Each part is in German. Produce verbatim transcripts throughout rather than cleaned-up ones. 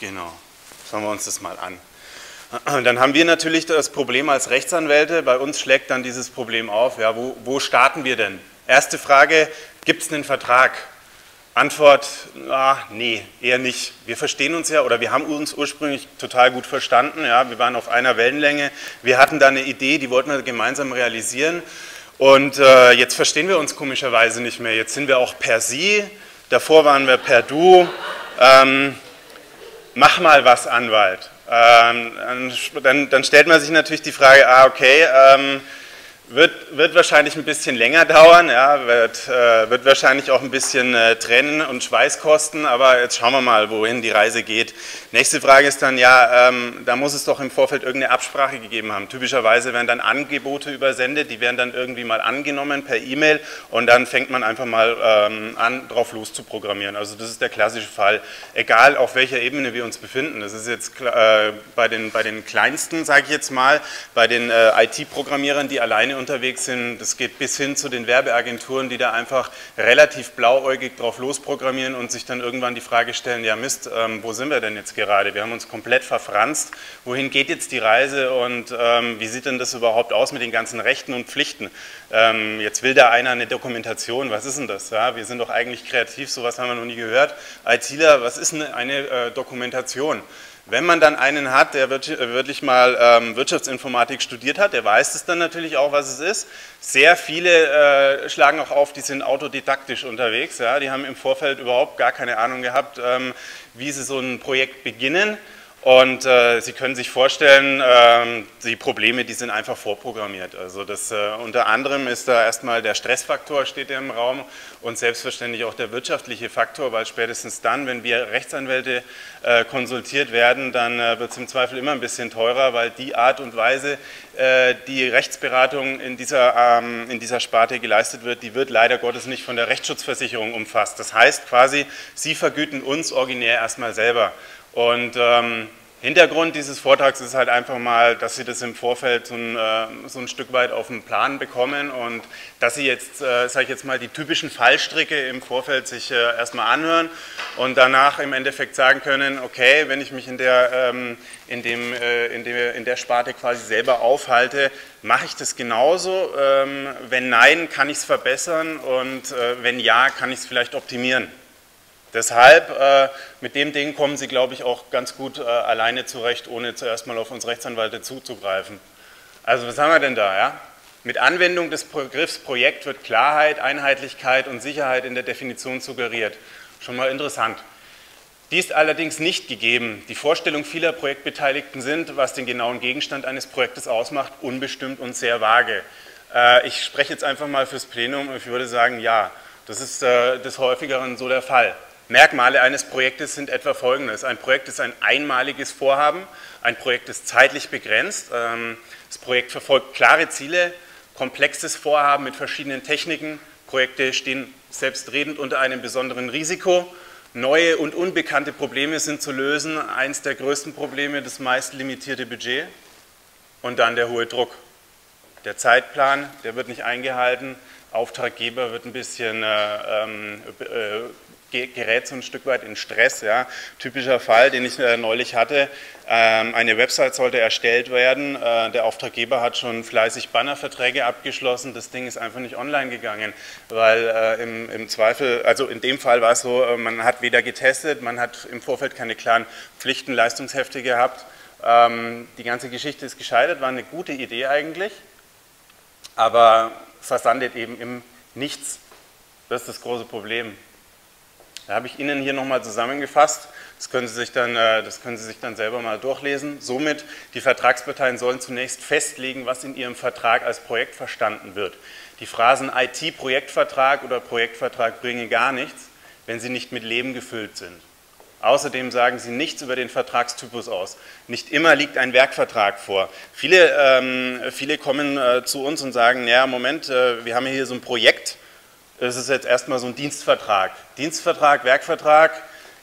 Genau, schauen wir uns das mal an. Dann haben wir natürlich das Problem als Rechtsanwälte, bei uns schlägt dann dieses Problem auf, ja, wo, wo starten wir denn? Erste Frage, gibt es einen Vertrag? Antwort, ah, nee, eher nicht. Wir verstehen uns ja, oder wir haben uns ursprünglich total gut verstanden, ja, wir waren auf einer Wellenlänge, wir hatten da eine Idee, die wollten wir gemeinsam realisieren und äh, jetzt verstehen wir uns komischerweise nicht mehr. Jetzt sind wir auch per Sie, davor waren wir per Du, ähm, mach mal was, Anwalt. Ähm, dann, dann stellt man sich natürlich die Frage, ah, okay, ähm, wird, wird wahrscheinlich ein bisschen länger dauern, ja, wird, äh, wird wahrscheinlich auch ein bisschen äh, Tränen und Schweiß kosten, aber jetzt schauen wir mal, wohin die Reise geht. Nächste Frage ist dann, ja, ähm, da muss es doch im Vorfeld irgendeine Absprache gegeben haben. Typischerweise werden dann Angebote übersendet, die werden dann irgendwie mal angenommen per E-Mail und dann fängt man einfach mal ähm, an, drauf loszuprogrammieren. Also das ist der klassische Fall, egal auf welcher Ebene wir uns befinden. Das ist jetzt äh, bei, den, bei den Kleinsten, sage ich jetzt mal, bei den äh, I T-Programmierern, die alleine unterwegs sind, das geht bis hin zu den Werbeagenturen, die da einfach relativ blauäugig drauf losprogrammieren und sich dann irgendwann die Frage stellen, ja Mist, ähm, wo sind wir denn jetzt gerade? Wir haben uns komplett verfranst, wohin geht jetzt die Reise und ähm, wie sieht denn das überhaupt aus mit den ganzen Rechten und Pflichten? Ähm, jetzt will da einer eine Dokumentation, was ist denn das? Ja, wir sind doch eigentlich kreativ, sowas haben wir noch nie gehört. ITler, was ist denn eine äh, Dokumentation? Wenn man dann einen hat, der wirklich mal ähm, Wirtschaftsinformatik studiert hat, der weiß es dann natürlich auch, was es ist. Sehr viele äh, schlagen auch auf, die sind autodidaktisch unterwegs. Ja? Die haben im Vorfeld überhaupt gar keine Ahnung gehabt, ähm, wie sie so ein Projekt beginnen. Und äh, Sie können sich vorstellen, äh, die Probleme, die sind einfach vorprogrammiert. Also das, äh, unter anderem ist da erstmal der Stressfaktor, steht ja im Raum und selbstverständlich auch der wirtschaftliche Faktor, weil spätestens dann, wenn wir Rechtsanwälte äh, konsultiert werden, dann äh, wird es im Zweifel immer ein bisschen teurer, weil die Art und Weise, äh, die Rechtsberatung in dieser, ähm, in dieser Sparte geleistet wird, die wird leider Gottes nicht von der Rechtsschutzversicherung umfasst. Das heißt quasi, Sie vergüten uns originär erstmal selber. Und ähm, Hintergrund dieses Vortrags ist halt einfach mal, dass Sie das im Vorfeld so ein, äh, so ein Stück weit auf den Plan bekommen und dass Sie jetzt, äh, sage ich jetzt mal, die typischen Fallstricke im Vorfeld sich äh, erstmal anhören und danach im Endeffekt sagen können, okay, wenn ich mich in der, ähm, in dem, äh, in der, in der Sparte quasi selber aufhalte, mache ich das genauso, ähm, wenn nein, kann ich es verbessern und äh, wenn ja, kann ich es vielleicht optimieren. Deshalb, äh, mit dem Ding kommen Sie, glaube ich, auch ganz gut äh, alleine zurecht, ohne zuerst mal auf uns Rechtsanwälte zuzugreifen. Also was haben wir denn da? Ja? Mit Anwendung des Begriffs Projekt wird Klarheit, Einheitlichkeit und Sicherheit in der Definition suggeriert. Schon mal interessant. Die ist allerdings nicht gegeben. Die Vorstellung vieler Projektbeteiligten sind, was den genauen Gegenstand eines Projektes ausmacht, unbestimmt und sehr vage. Äh, ich spreche jetzt einfach mal fürs Plenum und ich würde sagen, ja, das ist äh, des Häufigeren so der Fall. Merkmale eines Projektes sind etwa folgendes. Ein Projekt ist ein einmaliges Vorhaben, ein Projekt ist zeitlich begrenzt, das Projekt verfolgt klare Ziele, komplexes Vorhaben mit verschiedenen Techniken, Projekte stehen selbstredend unter einem besonderen Risiko, neue und unbekannte Probleme sind zu lösen, eins der größten Probleme das meist limitierte Budget und dann der hohe Druck. Der Zeitplan, der wird nicht eingehalten, Auftraggeber wird ein bisschen äh, äh, gerät so ein Stück weit in Stress. Ja. Typischer Fall, den ich äh, neulich hatte, ähm, eine Website sollte erstellt werden, äh, der Auftraggeber hat schon fleißig Bannerverträge abgeschlossen, das Ding ist einfach nicht online gegangen, weil äh, im, im Zweifel, also in dem Fall war es so, äh, man hat weder getestet, man hat im Vorfeld keine klaren Pflichten, Leistungshefte gehabt, ähm, die ganze Geschichte ist gescheitert, war eine gute Idee eigentlich, aber versandet eben im Nichts, das ist das große Problem. Da habe ich Ihnen hier nochmal zusammengefasst, das können, Sie sich dann, das können Sie sich dann selber mal durchlesen. Somit, die Vertragsparteien sollen zunächst festlegen, was in ihrem Vertrag als Projekt verstanden wird. Die Phrasen I T-Projektvertrag oder Projektvertrag bringen gar nichts, wenn sie nicht mit Leben gefüllt sind. Außerdem sagen sie nichts über den Vertragstypus aus. Nicht immer liegt ein Werkvertrag vor. Viele, ähm, viele kommen äh, zu uns und sagen, naja, Moment, äh, wir haben hier so ein Projekt. Das ist jetzt erstmal so ein Dienstvertrag. Dienstvertrag, Werkvertrag,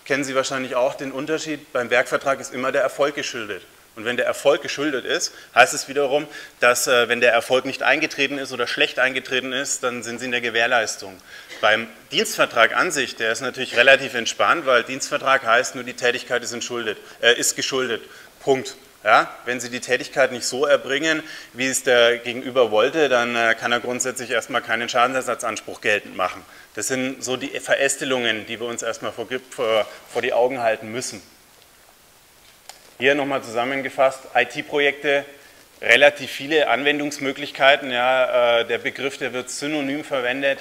kennen Sie wahrscheinlich auch den Unterschied. Beim Werkvertrag ist immer der Erfolg geschildert. Und wenn der Erfolg geschuldet ist, heißt es wiederum, dass äh, wenn der Erfolg nicht eingetreten ist oder schlecht eingetreten ist, dann sind Sie in der Gewährleistung. Beim Dienstvertrag an sich, der ist natürlich relativ entspannt, weil Dienstvertrag heißt, nur die Tätigkeit ist entschuldet, äh, ist geschuldet, Punkt. Ja, wenn Sie die Tätigkeit nicht so erbringen, wie es der Gegenüber wollte, dann äh, kann er grundsätzlich erstmal keinen Schadensersatzanspruch geltend machen. Das sind so die Verästelungen, die wir uns erstmal vor, vor, vor die Augen halten müssen. Hier nochmal zusammengefasst, I T-Projekte, relativ viele Anwendungsmöglichkeiten. Ja, äh, der Begriff, der wird synonym verwendet.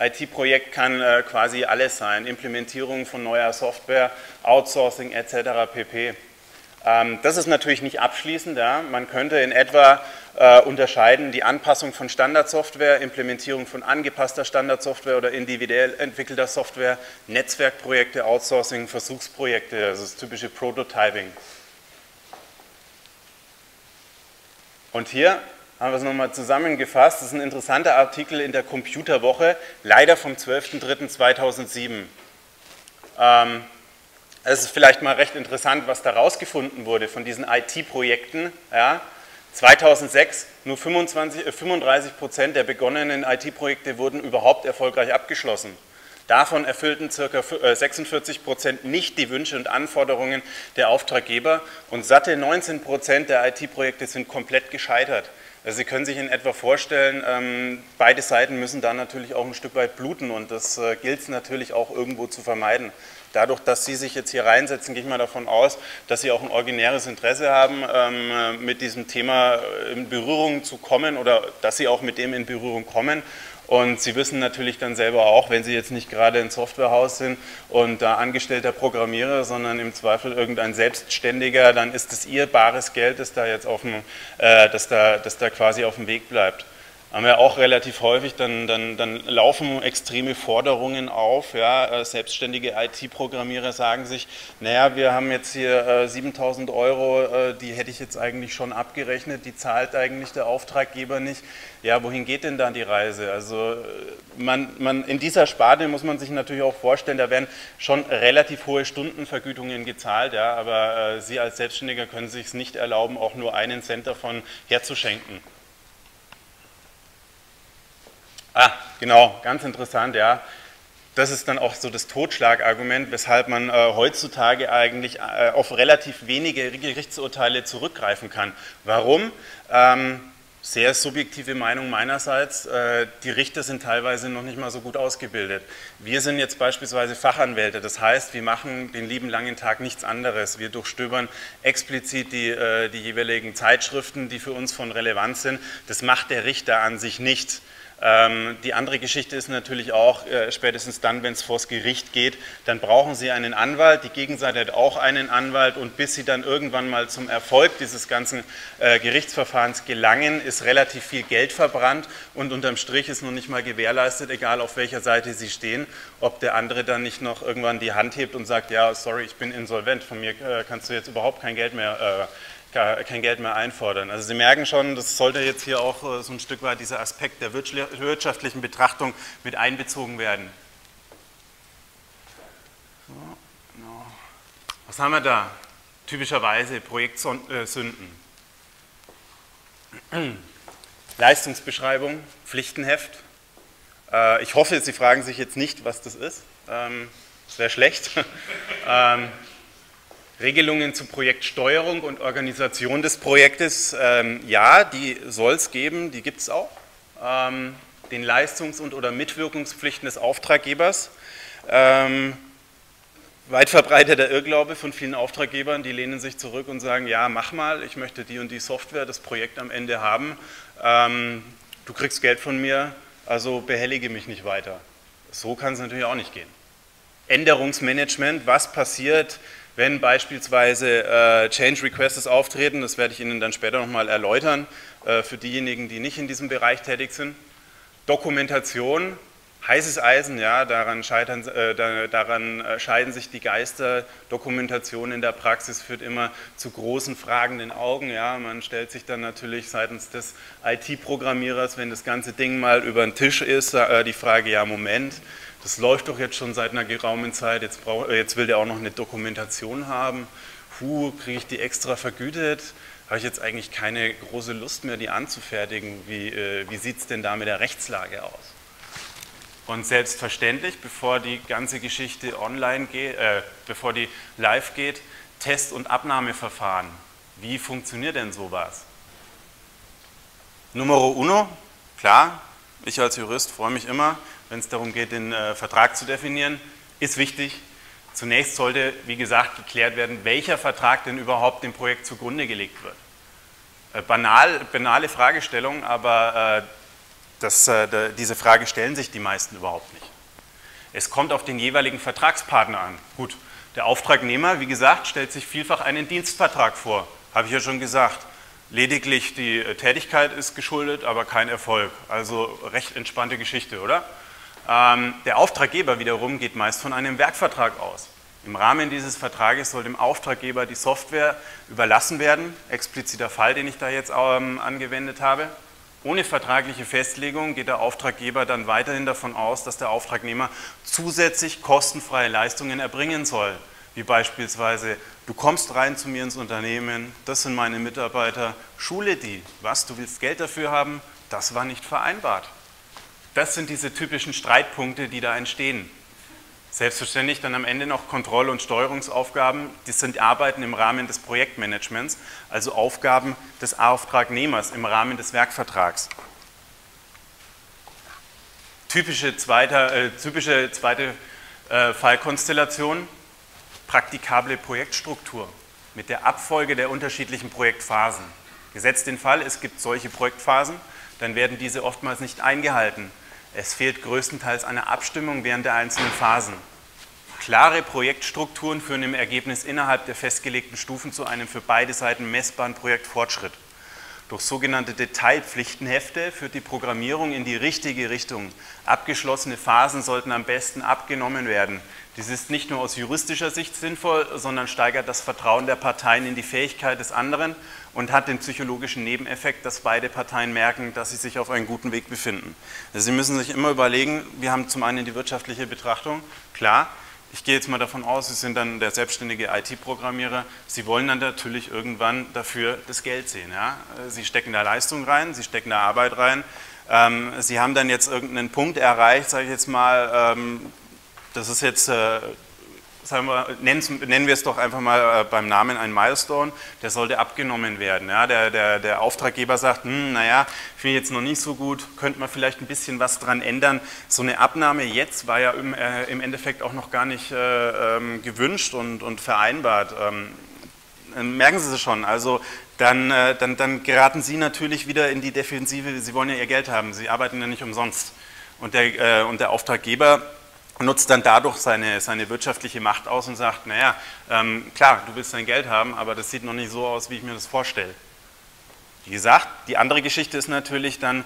I T-Projekt kann äh, quasi alles sein, Implementierung von neuer Software, Outsourcing et cetera pp. Ähm, das ist natürlich nicht abschließend. Ja. Man könnte in etwa äh, unterscheiden die Anpassung von Standardsoftware, Implementierung von angepasster Standardsoftware oder individuell entwickelter Software, Netzwerkprojekte, Outsourcing, Versuchsprojekte, das ist das typische Prototyping. Und hier haben wir es nochmal zusammengefasst, das ist ein interessanter Artikel in der Computerwoche, leider vom zwölften dritten zweitausendsieben. Ähm, es ist vielleicht mal recht interessant, was da rausgefunden wurde von diesen I T-Projekten. Ja. zweitausendsechs nur fünfundzwanzig, äh, fünfunddreißig Prozent der begonnenen I T-Projekte wurden überhaupt erfolgreich abgeschlossen. Davon erfüllten ca. sechsundvierzig Prozent nicht die Wünsche und Anforderungen der Auftraggeber und satte neunzehn Prozent der I T-Projekte sind komplett gescheitert. Also Sie können sich in etwa vorstellen, beide Seiten müssen da natürlich auch ein Stück weit bluten und das gilt es natürlich auch irgendwo zu vermeiden. Dadurch, dass Sie sich jetzt hier reinsetzen, gehe ich mal davon aus, dass Sie auch ein originäres Interesse haben, mit diesem Thema in Berührung zu kommen oder dass Sie auch mit dem in Berührung kommen. Und Sie wissen natürlich dann selber auch, wenn Sie jetzt nicht gerade ein Softwarehaus sind und da angestellter Programmierer, sondern im Zweifel irgendein Selbstständiger, dann ist es Ihr bares Geld, das da jetzt auf dem, äh, das da, das da quasi auf dem Weg bleibt. Haben wir auch relativ häufig, dann, dann, dann laufen extreme Forderungen auf. Ja. Selbstständige I T-Programmierer sagen sich, naja, wir haben jetzt hier äh, siebentausend Euro, äh, die hätte ich jetzt eigentlich schon abgerechnet, die zahlt eigentlich der Auftraggeber nicht. Ja, wohin geht denn dann die Reise? Also man, man, in dieser Sparte muss man sich natürlich auch vorstellen, da werden schon relativ hohe Stundenvergütungen gezahlt, ja, aber äh, Sie als Selbstständiger können sich es nicht erlauben, auch nur einen Cent davon herzuschenken. Ah, genau, ganz interessant, ja. Das ist dann auch so das Totschlagargument, weshalb man äh, heutzutage eigentlich äh, auf relativ wenige Gerichtsurteile zurückgreifen kann. Warum? Ähm, sehr subjektive Meinung meinerseits, äh, die Richter sind teilweise noch nicht mal so gut ausgebildet. Wir sind jetzt beispielsweise Fachanwälte, das heißt, wir machen den lieben langen Tag nichts anderes. Wir durchstöbern explizit die, äh, die jeweiligen Zeitschriften, die für uns von Relevanz sind. Das macht der Richter an sich nicht. Die andere Geschichte ist natürlich auch, spätestens dann, wenn es vors Gericht geht, dann brauchen Sie einen Anwalt, die Gegenseite hat auch einen Anwalt und bis Sie dann irgendwann mal zum Erfolg dieses ganzen Gerichtsverfahrens gelangen, ist relativ viel Geld verbrannt und unterm Strich ist noch nicht mal gewährleistet, egal auf welcher Seite Sie stehen, ob der andere dann nicht noch irgendwann die Hand hebt und sagt, ja, sorry, ich bin insolvent, von mir kannst du jetzt überhaupt kein Geld mehr äh, kein Geld mehr einfordern. Also Sie merken schon, das sollte jetzt hier auch so ein Stück weit dieser Aspekt der wirtschaftlichen Betrachtung mit einbezogen werden. Was haben wir da? Typischerweise Projektsünden. Leistungsbeschreibung, Pflichtenheft. Ich hoffe, Sie fragen sich jetzt nicht, was das ist. Das wäre schlecht. Regelungen zur Projektsteuerung und Organisation des Projektes, ähm, ja, die soll es geben, die gibt es auch. Ähm, den Leistungs- und oder Mitwirkungspflichten des Auftraggebers. Ähm, weit verbreiteter Irrglaube von vielen Auftraggebern, die lehnen sich zurück und sagen, ja, mach mal, ich möchte die und die Software, das Projekt am Ende haben. Ähm, du kriegst Geld von mir, also behellige mich nicht weiter. So kann es natürlich auch nicht gehen. Änderungsmanagement, was passiert, wenn beispielsweise äh, Change Requests auftreten, das werde ich Ihnen dann später nochmal erläutern, äh, für diejenigen, die nicht in diesem Bereich tätig sind. Dokumentation, heißes Eisen, ja, daran, scheitern, äh, da, daran äh, scheiden sich die Geister. Dokumentation in der Praxis führt immer zu großen fragenden Augen. Ja. Man stellt sich dann natürlich seitens des I T-Programmierers, wenn das ganze Ding mal über den Tisch ist, äh, die Frage, ja, Moment, das läuft doch jetzt schon seit einer geraumen Zeit, jetzt, brauch, jetzt will der auch noch eine Dokumentation haben. puh, kriege ich die extra vergütet, habe ich jetzt eigentlich keine große Lust mehr, die anzufertigen. Wie, äh, wie sieht es denn da mit der Rechtslage aus? Und selbstverständlich, bevor die ganze Geschichte online geht, äh, bevor die live geht, Test- und Abnahmeverfahren. Wie funktioniert denn sowas? Numero uno, klar, ich als Jurist freue mich immer, wenn es darum geht, den äh, Vertrag zu definieren, ist wichtig. Zunächst sollte, wie gesagt, geklärt werden, welcher Vertrag denn überhaupt dem Projekt zugrunde gelegt wird. Äh, banal, banale Fragestellung, aber äh, das, äh, diese Frage stellen sich die meisten überhaupt nicht. Es kommt auf den jeweiligen Vertragspartner an. Gut, der Auftragnehmer, wie gesagt, stellt sich vielfach einen Dienstvertrag vor, habe ich ja schon gesagt. Lediglich die Tätigkeit ist geschuldet, aber kein Erfolg. Also recht entspannte Geschichte, oder? Ähm, der Auftraggeber wiederum geht meist von einem Werkvertrag aus. Im Rahmen dieses Vertrages soll dem Auftraggeber die Software überlassen werden, expliziter Fall, den ich da jetzt ähm, angewendet habe. Ohne vertragliche Festlegung geht der Auftraggeber dann weiterhin davon aus, dass der Auftragnehmer zusätzlich kostenfreie Leistungen erbringen soll, wie beispielsweise, du kommst rein zu mir ins Unternehmen, das sind meine Mitarbeiter, schule die, was, du willst Geld dafür haben, das war nicht vereinbart. Das sind diese typischen Streitpunkte, die da entstehen. Selbstverständlich dann am Ende noch Kontroll- und Steuerungsaufgaben, das sind Arbeiten im Rahmen des Projektmanagements, also Aufgaben des Auftragnehmers im Rahmen des Werkvertrags. Typische zweite, äh, typische zweite äh, Fallkonstellation, praktikable Projektstruktur mit der Abfolge der unterschiedlichen Projektphasen. Gesetzt den Fall, es gibt solche Projektphasen, dann werden diese oftmals nicht eingehalten. Es fehlt größtenteils eine Abstimmung während der einzelnen Phasen. Klare Projektstrukturen führen im Ergebnis innerhalb der festgelegten Stufen zu einem für beide Seiten messbaren Projektfortschritt. Durch sogenannte Detailpflichtenhefte führt die Programmierung in die richtige Richtung. Abgeschlossene Phasen sollten am besten abgenommen werden. Dies ist nicht nur aus juristischer Sicht sinnvoll, sondern steigert das Vertrauen der Parteien in die Fähigkeit des anderen und hat den psychologischen Nebeneffekt, dass beide Parteien merken, dass sie sich auf einem guten Weg befinden. Also Sie müssen sich immer überlegen, wir haben zum einen die wirtschaftliche Betrachtung, klar, ich gehe jetzt mal davon aus, Sie sind dann der selbstständige I T-Programmierer, Sie wollen dann natürlich irgendwann dafür das Geld sehen. Ja? Sie stecken da Leistung rein, Sie stecken da Arbeit rein, ähm, Sie haben dann jetzt irgendeinen Punkt erreicht, sage ich jetzt mal, ähm, das ist jetzt, äh, sagen wir, nennen wir es doch einfach mal äh, beim Namen ein Milestone, der sollte abgenommen werden. Ja? Der, der, der Auftraggeber sagt, hm, naja, finde ich jetzt noch nicht so gut, könnte man vielleicht ein bisschen was dran ändern. So eine Abnahme jetzt war ja im, äh, im Endeffekt auch noch gar nicht äh, ähm, gewünscht und, und vereinbart. Ähm, merken Sie es schon, also dann, äh, dann, dann geraten Sie natürlich wieder in die Defensive, Sie wollen ja Ihr Geld haben, Sie arbeiten ja nicht umsonst. Und der, äh, und der Auftraggeber nutzt dann dadurch seine, seine wirtschaftliche Macht aus und sagt, naja, ähm, klar, du willst dein Geld haben, aber das sieht noch nicht so aus, wie ich mir das vorstelle. Wie gesagt, die andere Geschichte ist natürlich dann,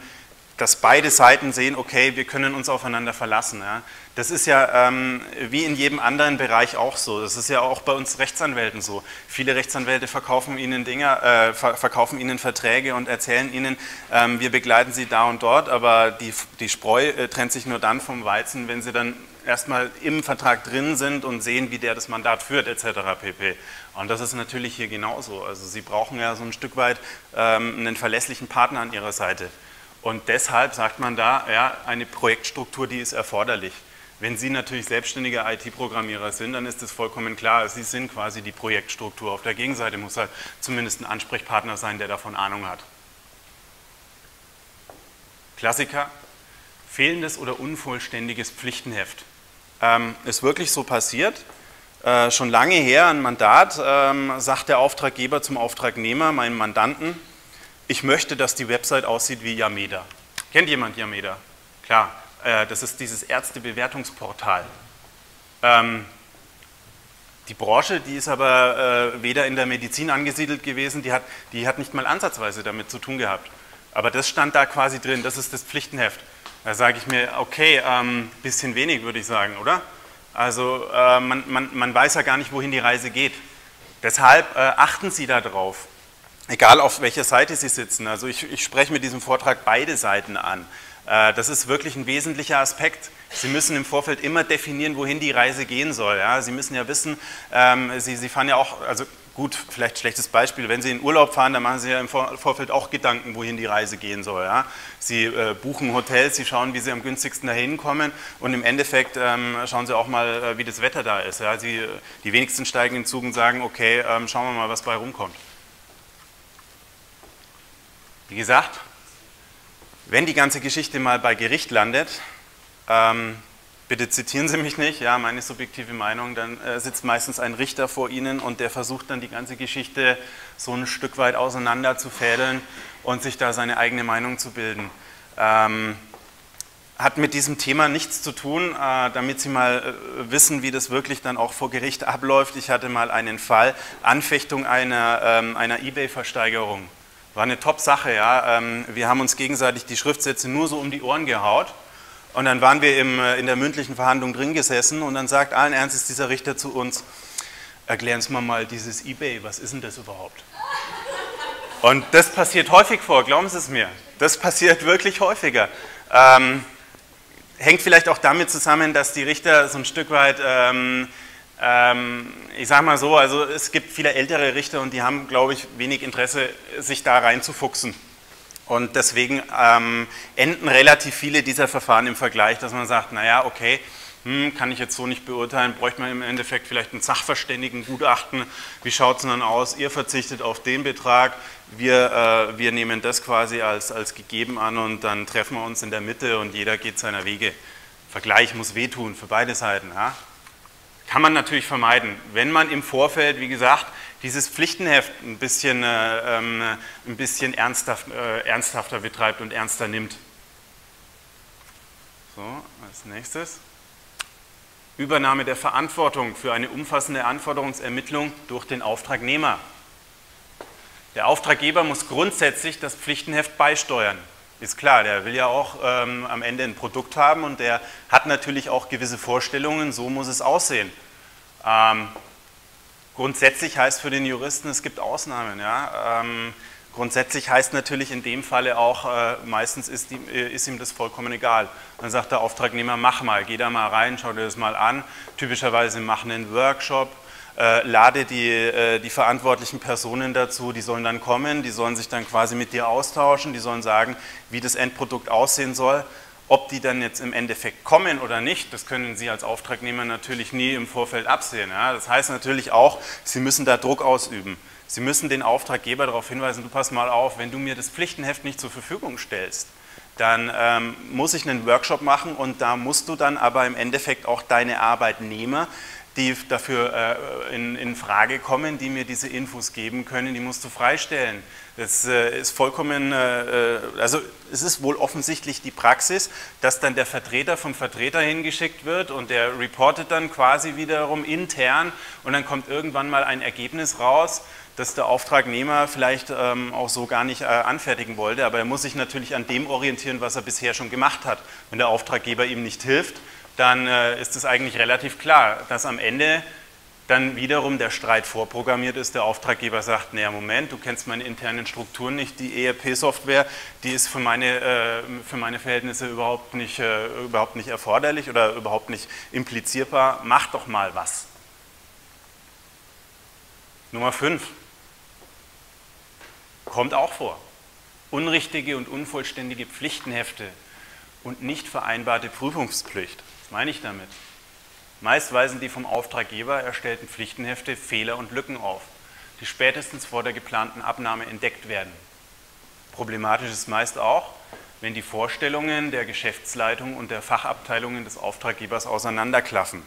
dass beide Seiten sehen, okay, wir können uns aufeinander verlassen. Ja. Das ist ja ähm, wie in jedem anderen Bereich auch so. Das ist ja auch bei uns Rechtsanwälten so. Viele Rechtsanwälte verkaufen ihnen Dinger, äh, verkaufen ihnen Verträge und erzählen ihnen, ähm, wir begleiten sie da und dort, aber die, die Spreu äh, trennt sich nur dann vom Weizen, wenn sie dann erstmal im Vertrag drin sind und sehen, wie der das Mandat führt, et cetera pp. Und das ist natürlich hier genauso. Also Sie brauchen ja so ein Stück weit ähm, einen verlässlichen Partner an Ihrer Seite. Und deshalb sagt man da, ja, eine Projektstruktur, die ist erforderlich. Wenn Sie natürlich selbstständige I T-Programmierer sind, dann ist das vollkommen klar. Sie sind quasi die Projektstruktur. Auf der Gegenseite muss halt zumindest ein Ansprechpartner sein, der davon Ahnung hat. Klassiker, fehlendes oder unvollständiges Pflichtenheft. Ähm, ist wirklich so passiert. Äh, schon lange her, ein Mandat, ähm, sagt der Auftraggeber zum Auftragnehmer, meinem Mandanten, ich möchte, dass die Website aussieht wie Jameda. Kennt jemand Jameda? Klar, äh, das ist dieses Ärztebewertungsportal. Ähm, die Branche, die ist aber äh, weder in der Medizin angesiedelt gewesen, die hat, die hat nicht mal ansatzweise damit zu tun gehabt. Aber das stand da quasi drin, das ist das Pflichtenheft. Da sage ich mir, okay, ähm, bisschen wenig würde ich sagen, oder? Also äh, man, man, man weiß ja gar nicht, wohin die Reise geht. Deshalb äh, achten Sie da drauf. Egal auf welcher Seite Sie sitzen, also ich, ich spreche mit diesem Vortrag beide Seiten an. Äh, das ist wirklich ein wesentlicher Aspekt. Sie müssen im Vorfeld immer definieren, wohin die Reise gehen soll. Ja? Sie müssen ja wissen, ähm, Sie, Sie fahren ja auch, also Gut, vielleicht schlechtes Beispiel, wenn Sie in Urlaub fahren, dann machen Sie ja im Vorfeld auch Gedanken, wohin die Reise gehen soll. Ja? Sie äh, buchen Hotels, Sie schauen, wie Sie am günstigsten dahin kommen und im Endeffekt ähm, schauen Sie auch mal, äh, wie das Wetter da ist. Ja? Sie, die wenigsten steigen in den Zug und sagen, okay, ähm, schauen wir mal, was bei rumkommt. Wie gesagt, wenn die ganze Geschichte mal bei Gericht landet, ähm, bitte zitieren Sie mich nicht, ja, meine subjektive Meinung, dann äh, sitzt meistens ein Richter vor Ihnen und der versucht dann die ganze Geschichte so ein Stück weit auseinander zu fädeln und sich da seine eigene Meinung zu bilden. Ähm, hat mit diesem Thema nichts zu tun, äh, damit Sie mal äh, wissen, wie das wirklich dann auch vor Gericht abläuft. Ich hatte mal einen Fall, Anfechtung einer, ähm, einer eBay-Versteigerung. War eine Top-Sache, ja. Ähm, wir haben uns gegenseitig die Schriftsätze nur so um die Ohren gehaut. Und dann waren wir im, in der mündlichen Verhandlung drin gesessen und dann sagt allen Ernstes dieser Richter zu uns, erklären Sie mir mal dieses eBay, was ist denn das überhaupt? Und das passiert häufig vor, glauben Sie es mir. Das passiert wirklich häufiger. Ähm, hängt vielleicht auch damit zusammen, dass die Richter so ein Stück weit, ähm, ähm, ich sage mal so, also es gibt viele ältere Richter und die haben, glaube ich, wenig Interesse, sich da reinzufuchsen. Und deswegen ähm, enden relativ viele dieser Verfahren im Vergleich, dass man sagt, naja, okay, hm, kann ich jetzt so nicht beurteilen, bräuchte man im Endeffekt vielleicht einen Sachverständigengutachten, wie schaut es denn aus, ihr verzichtet auf den Betrag, wir, äh, wir nehmen das quasi als, als gegeben an und dann treffen wir uns in der Mitte und jeder geht seiner Wege. Vergleich muss wehtun für beide Seiten, ja? Kann man natürlich vermeiden, wenn man im Vorfeld, wie gesagt, dieses Pflichtenheft ein bisschen, äh, ähm, ein bisschen ernsthaft, äh, ernsthafter betreibt und ernster nimmt. So, als nächstes. Übernahme der Verantwortung für eine umfassende Anforderungsermittlung durch den Auftragnehmer. Der Auftraggeber muss grundsätzlich das Pflichtenheft beisteuern. Ist klar, der will ja auch ähm, am Ende ein Produkt haben und der hat natürlich auch gewisse Vorstellungen, so muss es aussehen. Ähm, grundsätzlich heißt für den Juristen, es gibt Ausnahmen. Ja? Ähm, grundsätzlich heißt natürlich in dem Falle auch, äh, meistens ist, die, äh, ist ihm das vollkommen egal. Dann sagt der Auftragnehmer, mach mal, geh da mal rein, schau dir das mal an. Typischerweise mach einen Workshop. Äh, lade die, äh, die verantwortlichen Personen dazu, die sollen dann kommen, die sollen sich dann quasi mit dir austauschen, die sollen sagen, wie das Endprodukt aussehen soll. Ob die dann jetzt im Endeffekt kommen oder nicht, das können Sie als Auftragnehmer natürlich nie im Vorfeld absehen. Ja? Das heißt natürlich auch, Sie müssen da Druck ausüben. Sie müssen den Auftraggeber darauf hinweisen, du pass mal auf, wenn du mir das Pflichtenheft nicht zur Verfügung stellst, dann ähm, muss ich einen Workshop machen und da musst du dann aber im Endeffekt auch deine Arbeitnehmer, die dafür äh, in, in Frage kommen, die mir diese Infos geben können, die musst du freistellen. Das äh, ist vollkommen, äh, also es ist wohl offensichtlich die Praxis, dass dann der Vertreter vom Vertreter hingeschickt wird und der reportet dann quasi wiederum intern und dann kommt irgendwann mal ein Ergebnis raus, das der Auftragnehmer vielleicht ähm, auch so gar nicht äh, anfertigen wollte, aber er muss sich natürlich an dem orientieren, was er bisher schon gemacht hat. Wenn der Auftraggeber ihm nicht hilft, dann äh, ist es eigentlich relativ klar, dass am Ende dann wiederum der Streit vorprogrammiert ist. Der Auftraggeber sagt, naja, Moment, du kennst meine internen Strukturen nicht, die E R P-Software, die ist für meine, äh, für meine Verhältnisse überhaupt nicht, äh, überhaupt nicht erforderlich oder überhaupt nicht implizierbar, mach doch mal was. Nummer fünf, kommt auch vor, unrichtige und unvollständige Pflichtenhefte und nicht vereinbarte Prüfungspflicht. Was meine ich damit? Meist weisen die vom Auftraggeber erstellten Pflichtenhefte Fehler und Lücken auf, die spätestens vor der geplanten Abnahme entdeckt werden. Problematisch ist meist auch, wenn die Vorstellungen der Geschäftsleitung und der Fachabteilungen des Auftraggebers auseinanderklaffen.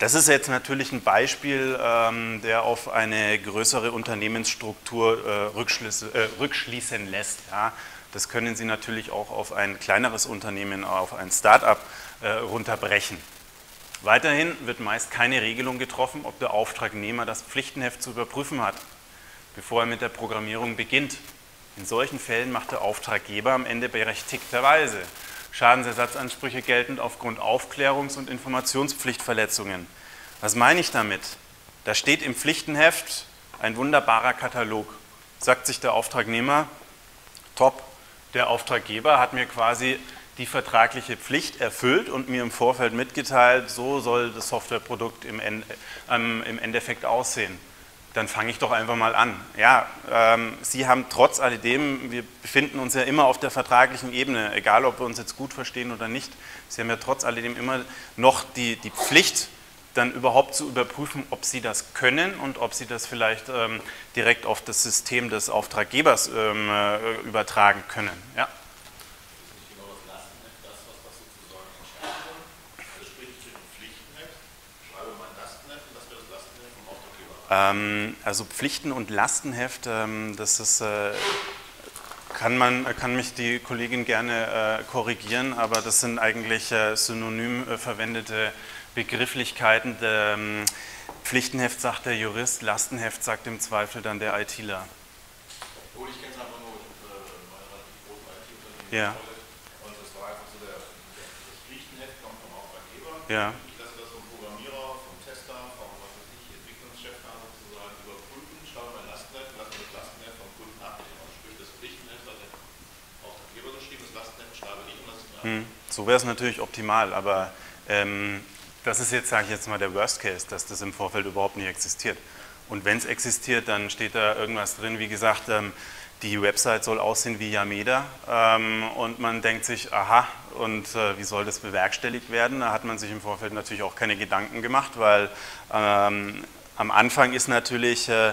Das ist jetzt natürlich ein Beispiel, der auf eine größere Unternehmensstruktur rückschließen lässt. Das können Sie natürlich auch auf ein kleineres Unternehmen, auf ein Start-up runterbrechen. Weiterhin wird meist keine Regelung getroffen, ob der Auftragnehmer das Pflichtenheft zu überprüfen hat, bevor er mit der Programmierung beginnt. In solchen Fällen macht der Auftraggeber am Ende berechtigterweise Schadensersatzansprüche geltend aufgrund Aufklärungs- und Informationspflichtverletzungen. Was meine ich damit? Da steht im Pflichtenheft ein wunderbarer Katalog. Sagt sich der Auftragnehmer, top, der Auftraggeber hat mir quasi die vertragliche Pflicht erfüllt und mir im Vorfeld mitgeteilt, so soll das Softwareprodukt im Endeffekt aussehen. dann fange ich doch einfach mal an. Ja, ähm, Sie haben trotz alledem, wir befinden uns ja immer auf der vertraglichen Ebene, egal ob wir uns jetzt gut verstehen oder nicht, Sie haben ja trotz alledem immer noch die, die Pflicht, dann überhaupt zu überprüfen, ob Sie das können und ob Sie das vielleicht ähm, direkt auf das System des Auftraggebers ähm, äh, übertragen können. Ja. Also Pflichten und Lastenheft, das ist, kann man, kann mich die Kollegin gerne korrigieren, aber das sind eigentlich synonym verwendete Begrifflichkeiten. Pflichtenheft sagt der Jurist, Lastenheft sagt im Zweifel dann der ITler. Obwohl ich kenne es einfach nur bei relativ großen I T-Unternehmen. Ja. Und das war einfach so, der Pflichtenheft kommt vom Auftraggeber. Ja. So wäre es natürlich optimal, aber ähm, das ist jetzt, sage ich jetzt mal, der Worst Case, dass das im Vorfeld überhaupt nicht existiert. Und wenn es existiert, dann steht da irgendwas drin, wie gesagt, ähm, die Website soll aussehen wie Jameda ähm, und man denkt sich, aha, und äh, wie soll das bewerkstelligt werden? Da hat man sich im Vorfeld natürlich auch keine Gedanken gemacht, weil ähm, am Anfang ist natürlich... Äh,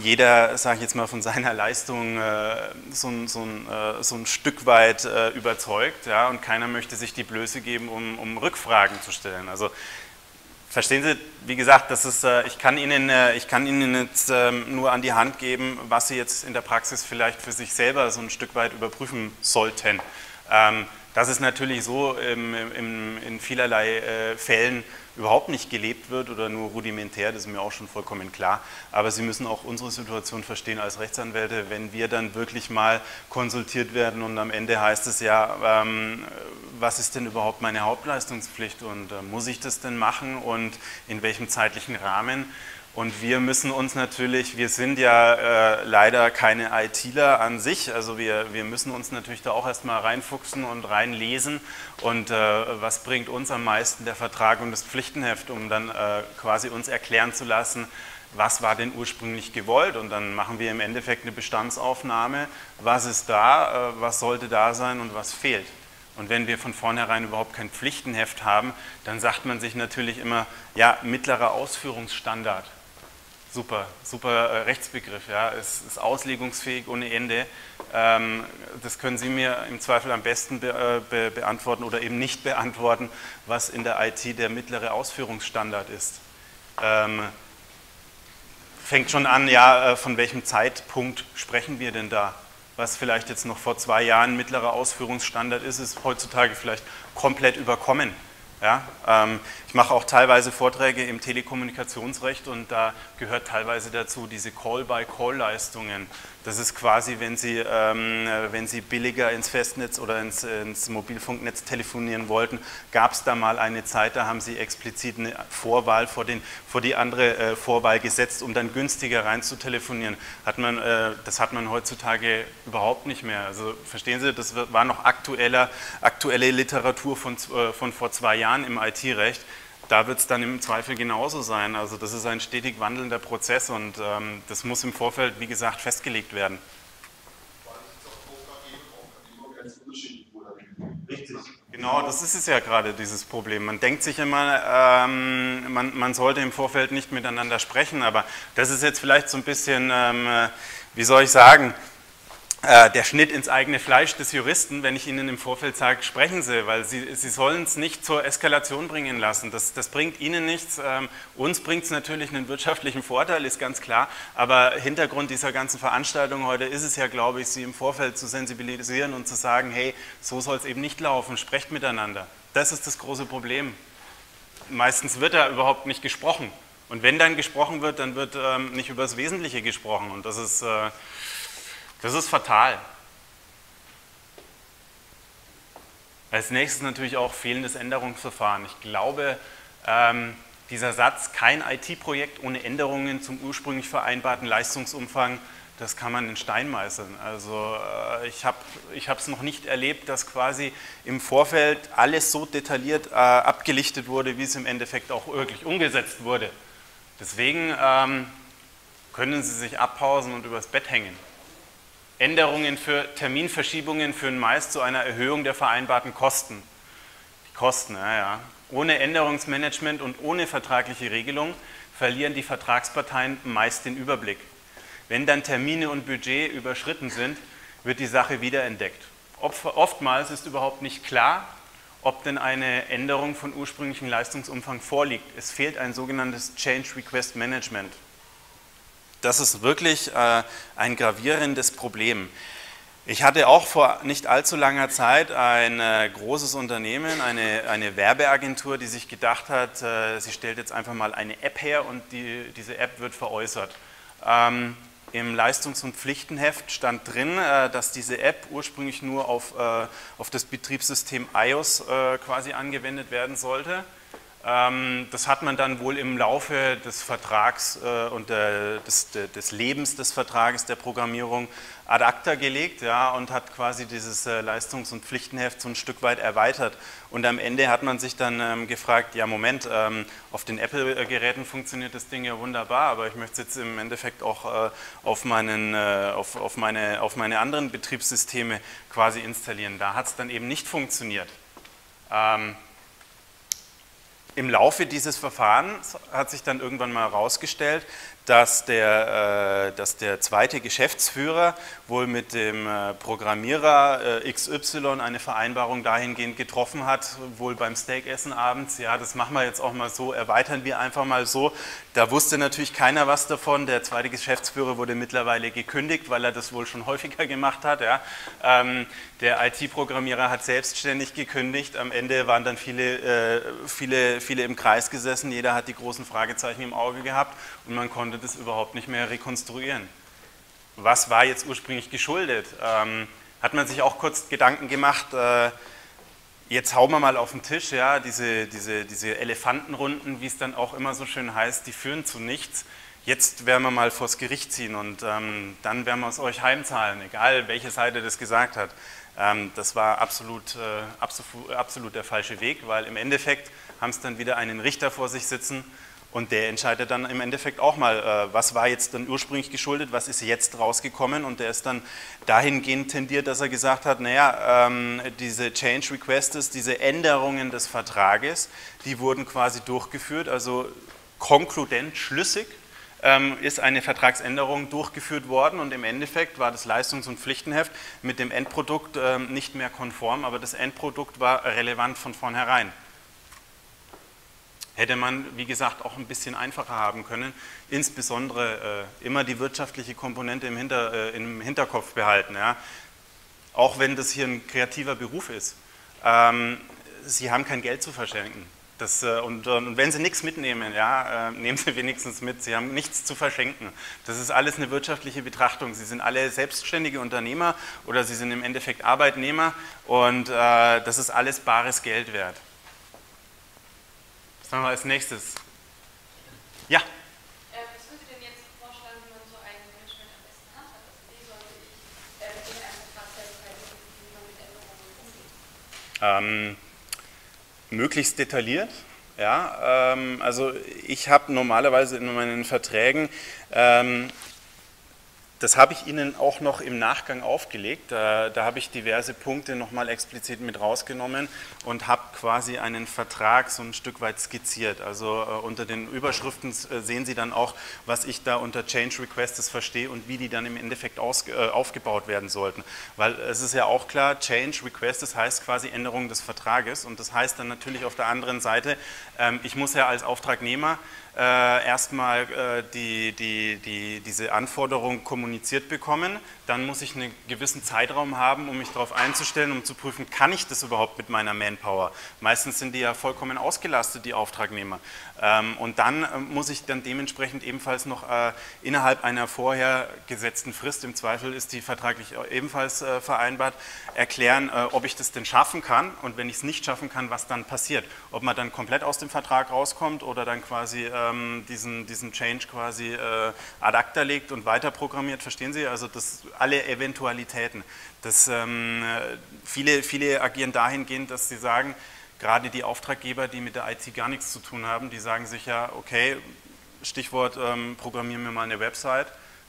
jeder, sage ich jetzt mal, von seiner Leistung äh, so, so, äh, so ein Stück weit äh, überzeugt, ja, und keiner möchte sich die Blöße geben, um, um Rückfragen zu stellen. Also verstehen Sie, wie gesagt, das ist, äh, ich kann Ihnen, äh, ich kann Ihnen jetzt äh, nur an die Hand geben, was Sie jetzt in der Praxis vielleicht für sich selber so ein Stück weit überprüfen sollten. Ähm, dass es natürlich so im, im, in vielerlei äh, Fällen überhaupt nicht gelebt wird oder nur rudimentär, das ist mir auch schon vollkommen klar. Aber Sie müssen auch unsere Situation verstehen als Rechtsanwälte, wenn wir dann wirklich mal konsultiert werden und am Ende heißt es ja, ähm, was ist denn überhaupt meine Hauptleistungspflicht und äh, muss ich das denn machen und in welchem zeitlichen Rahmen? Und wir müssen uns natürlich, wir sind ja äh, leider keine ITler an sich, also wir, wir müssen uns natürlich da auch erstmal reinfuchsen und reinlesen und äh, was bringt uns am meisten der Vertrag und das Pflichtenheft, um dann äh, quasi uns erklären zu lassen, was war denn ursprünglich gewollt, und dann machen wir im Endeffekt eine Bestandsaufnahme, was ist da, äh, was sollte da sein und was fehlt. Und wenn wir von vornherein überhaupt kein Pflichtenheft haben, dann sagt man sich natürlich immer, ja, mittlerer Ausführungsstandard. Super, super äh, Rechtsbegriff, ja, es ist auslegungsfähig ohne Ende. Ähm, das können Sie mir im Zweifel am besten be, äh, be, beantworten oder eben nicht beantworten, was in der I T der mittlere Ausführungsstandard ist. Ähm, fängt schon an, ja, äh, von welchem Zeitpunkt sprechen wir denn da? Was vielleicht jetzt noch vor zwei Jahren mittlerer Ausführungsstandard ist, ist heutzutage vielleicht komplett überkommen. Ja, ähm, ich mache auch teilweise Vorträge im Telekommunikationsrecht und da gehört teilweise dazu diese Call-by-Call-Leistungen. Das ist quasi, wenn Sie, ähm, wenn Sie billiger ins Festnetz oder ins, ins Mobilfunknetz telefonieren wollten, gab es da mal eine Zeit, da haben Sie explizit eine Vorwahl vor, den, vor die andere äh, Vorwahl gesetzt, um dann günstiger rein zu telefonieren. Hat man, äh, das hat man heutzutage überhaupt nicht mehr. Also verstehen Sie, das war noch aktueller, aktuelle Literatur von, äh, von vor zwei Jahren im I T-Recht, da wird es dann im Zweifel genauso sein. Also das ist ein stetig wandelnder Prozess und ähm, das muss im Vorfeld, wie gesagt, festgelegt werden. Richtig. Genau, das ist es ja gerade, dieses Problem. Man denkt sich immer, ähm, man, man sollte im Vorfeld nicht miteinander sprechen, aber das ist jetzt vielleicht so ein bisschen, ähm, wie soll ich sagen, der Schnitt ins eigene Fleisch des Juristen, wenn ich Ihnen im Vorfeld sage, sprechen Sie, weil Sie, Sie sollen es nicht zur Eskalation bringen lassen. Das, das bringt Ihnen nichts. Ähm, uns bringt es natürlich einen wirtschaftlichen Vorteil, ist ganz klar, aber Hintergrund dieser ganzen Veranstaltung heute ist es ja, glaube ich, Sie im Vorfeld zu sensibilisieren und zu sagen, hey, so soll es eben nicht laufen, sprecht miteinander. Das ist das große Problem. Meistens wird da überhaupt nicht gesprochen. Und wenn dann gesprochen wird, dann wird ähm, nicht über das Wesentliche gesprochen. Und das ist... Äh, Das ist fatal. Als nächstes natürlich auch fehlendes Änderungsverfahren. Ich glaube, ähm, dieser Satz, kein I T-Projekt ohne Änderungen zum ursprünglich vereinbarten Leistungsumfang, das kann man in Stein meißeln. Also äh, ich habe ich habe es noch nicht erlebt, dass quasi im Vorfeld alles so detailliert äh, abgelichtet wurde, wie es im Endeffekt auch wirklich umgesetzt wurde. Deswegen... Ähm, können Sie sich abpausen und übers Bett hängen. Änderungen für Terminverschiebungen führen meist zu einer Erhöhung der vereinbarten Kosten. Die Kosten, naja. Ohne Änderungsmanagement und ohne vertragliche Regelung verlieren die Vertragsparteien meist den Überblick. Wenn dann Termine und Budget überschritten sind, wird die Sache wiederentdeckt. Oftmals ist überhaupt nicht klar, ob denn eine Änderung von ursprünglichem Leistungsumfang vorliegt. Es fehlt ein sogenanntes Change Request Management. Das ist wirklich äh, ein gravierendes Problem. Ich hatte auch vor nicht allzu langer Zeit ein äh, großes Unternehmen, eine, eine Werbeagentur, die sich gedacht hat, äh, sie stellt jetzt einfach mal eine App her und die, diese App wird veräußert. Ähm, Im Leistungs- und Pflichtenheft stand drin, äh, dass diese App ursprünglich nur auf, äh, auf das Betriebssystem iOS äh, quasi angewendet werden sollte. Das hat man dann wohl im Laufe des Vertrags und des, des Lebens des Vertrages der Programmierung ad acta gelegt, ja, und hat quasi dieses Leistungs- und Pflichtenheft so ein Stück weit erweitert. Und am Ende hat man sich dann gefragt, ja Moment, auf den Apple-Geräten funktioniert das Ding ja wunderbar, aber ich möchte es jetzt im Endeffekt auch auf, meinen, auf, auf, meine, auf meine anderen Betriebssysteme quasi installieren. Da hat es dann eben nicht funktioniert. Im Laufe dieses Verfahrens hat sich dann irgendwann mal herausgestellt, dass der, äh, dass der zweite Geschäftsführer wohl mit dem äh, Programmierer äh, X Y eine Vereinbarung dahingehend getroffen hat, wohl beim Steakessen abends, ja, das machen wir jetzt auch mal so, erweitern wir einfach mal so. Da wusste natürlich keiner was davon, der zweite Geschäftsführer wurde mittlerweile gekündigt, weil er das wohl schon häufiger gemacht hat. Ja. Ähm, der I T-Programmierer hat selbstständig gekündigt, am Ende waren dann viele, äh, viele, viele im Kreis gesessen, jeder hat die großen Fragezeichen im Auge gehabt und man konnte das überhaupt nicht mehr rekonstruieren. Was war jetzt ursprünglich geschuldet? Ähm, hat man sich auch kurz Gedanken gemacht, äh, jetzt hauen wir mal auf den Tisch, ja, diese, diese, diese Elefantenrunden, wie es dann auch immer so schön heißt, die führen zu nichts. Jetzt werden wir mal vors Gericht ziehen und ähm, dann werden wir es euch heimzahlen, egal welche Seite das gesagt hat. Ähm, das war absolut, äh, absolut, absolut der falsche Weg, weil im Endeffekt haben es dann wieder einen Richter vor sich sitzen und der entscheidet dann im Endeffekt auch mal, äh, was war jetzt dann ursprünglich geschuldet, was ist jetzt rausgekommen, und der ist dann dahingehend tendiert, dass er gesagt hat, naja, ähm, diese Change Requests, diese Änderungen des Vertrages, die wurden quasi durchgeführt, also konkludent, schlüssig ähm, ist eine Vertragsänderung durchgeführt worden und im Endeffekt war das Leistungs- und Pflichtenheft mit dem Endprodukt äh, nicht mehr konform, aber das Endprodukt war relevant von vornherein. Hätte man, wie gesagt, auch ein bisschen einfacher haben können, insbesondere äh, immer die wirtschaftliche Komponente im, Hinter, äh, im Hinterkopf behalten, ja? Auch wenn das hier ein kreativer Beruf ist. Ähm, Sie haben kein Geld zu verschenken das, äh, und, und wenn Sie nichts mitnehmen, ja, äh, nehmen Sie wenigstens mit, Sie haben nichts zu verschenken. Das ist alles eine wirtschaftliche Betrachtung, Sie sind alle selbstständige Unternehmer oder Sie sind im Endeffekt Arbeitnehmer und äh, das ist alles bares Geld wert. Sagen wir als nächstes. Ja? Was würden Sie denn jetzt vorschlagen, wie man so ein Management am besten handhabt? Wie sollte ich äh, in einem Vertrag wie man mit Änderungen umgeht? Ähm, möglichst detailliert. Ja, ähm, also ich habe normalerweise in meinen Verträgen, ähm, das habe ich Ihnen auch noch im Nachgang aufgelegt, äh, da habe ich diverse Punkte nochmal explizit mit rausgenommen und habe quasi einen Vertrag so ein Stück weit skizziert. Also äh, unter den Überschriften äh, sehen Sie dann auch, was ich da unter Change Requests verstehe und wie die dann im Endeffekt aus, äh, aufgebaut werden sollten. Weil es ist ja auch klar, Change Requests heißt quasi Änderung des Vertrages und das heißt dann natürlich auf der anderen Seite, äh, ich muss ja als Auftragnehmer äh, erstmal äh, die, die, die, diese Anforderung kommuniziert bekommen, dann muss ich einen gewissen Zeitraum haben, um mich darauf einzustellen, um zu prüfen, kann ich das überhaupt mit meiner Manpower? Meistens sind die ja vollkommen ausgelastet, die Auftragnehmer. Und dann muss ich dann dementsprechend ebenfalls noch innerhalb einer vorher gesetzten Frist, im Zweifel ist die vertraglich ebenfalls vereinbart, erklären, ob ich das denn schaffen kann und wenn ich es nicht schaffen kann, was dann passiert. Ob man dann komplett aus dem Vertrag rauskommt oder dann quasi diesen, diesen Change quasi ad acta legt und weiter programmiert, verstehen Sie? Also das alle Eventualitäten. Das, ähm, viele, viele agieren dahingehend, dass sie sagen, gerade die Auftraggeber, die mit der I T gar nichts zu tun haben, die sagen sich ja, okay, Stichwort ähm, programmieren wir mal eine Website.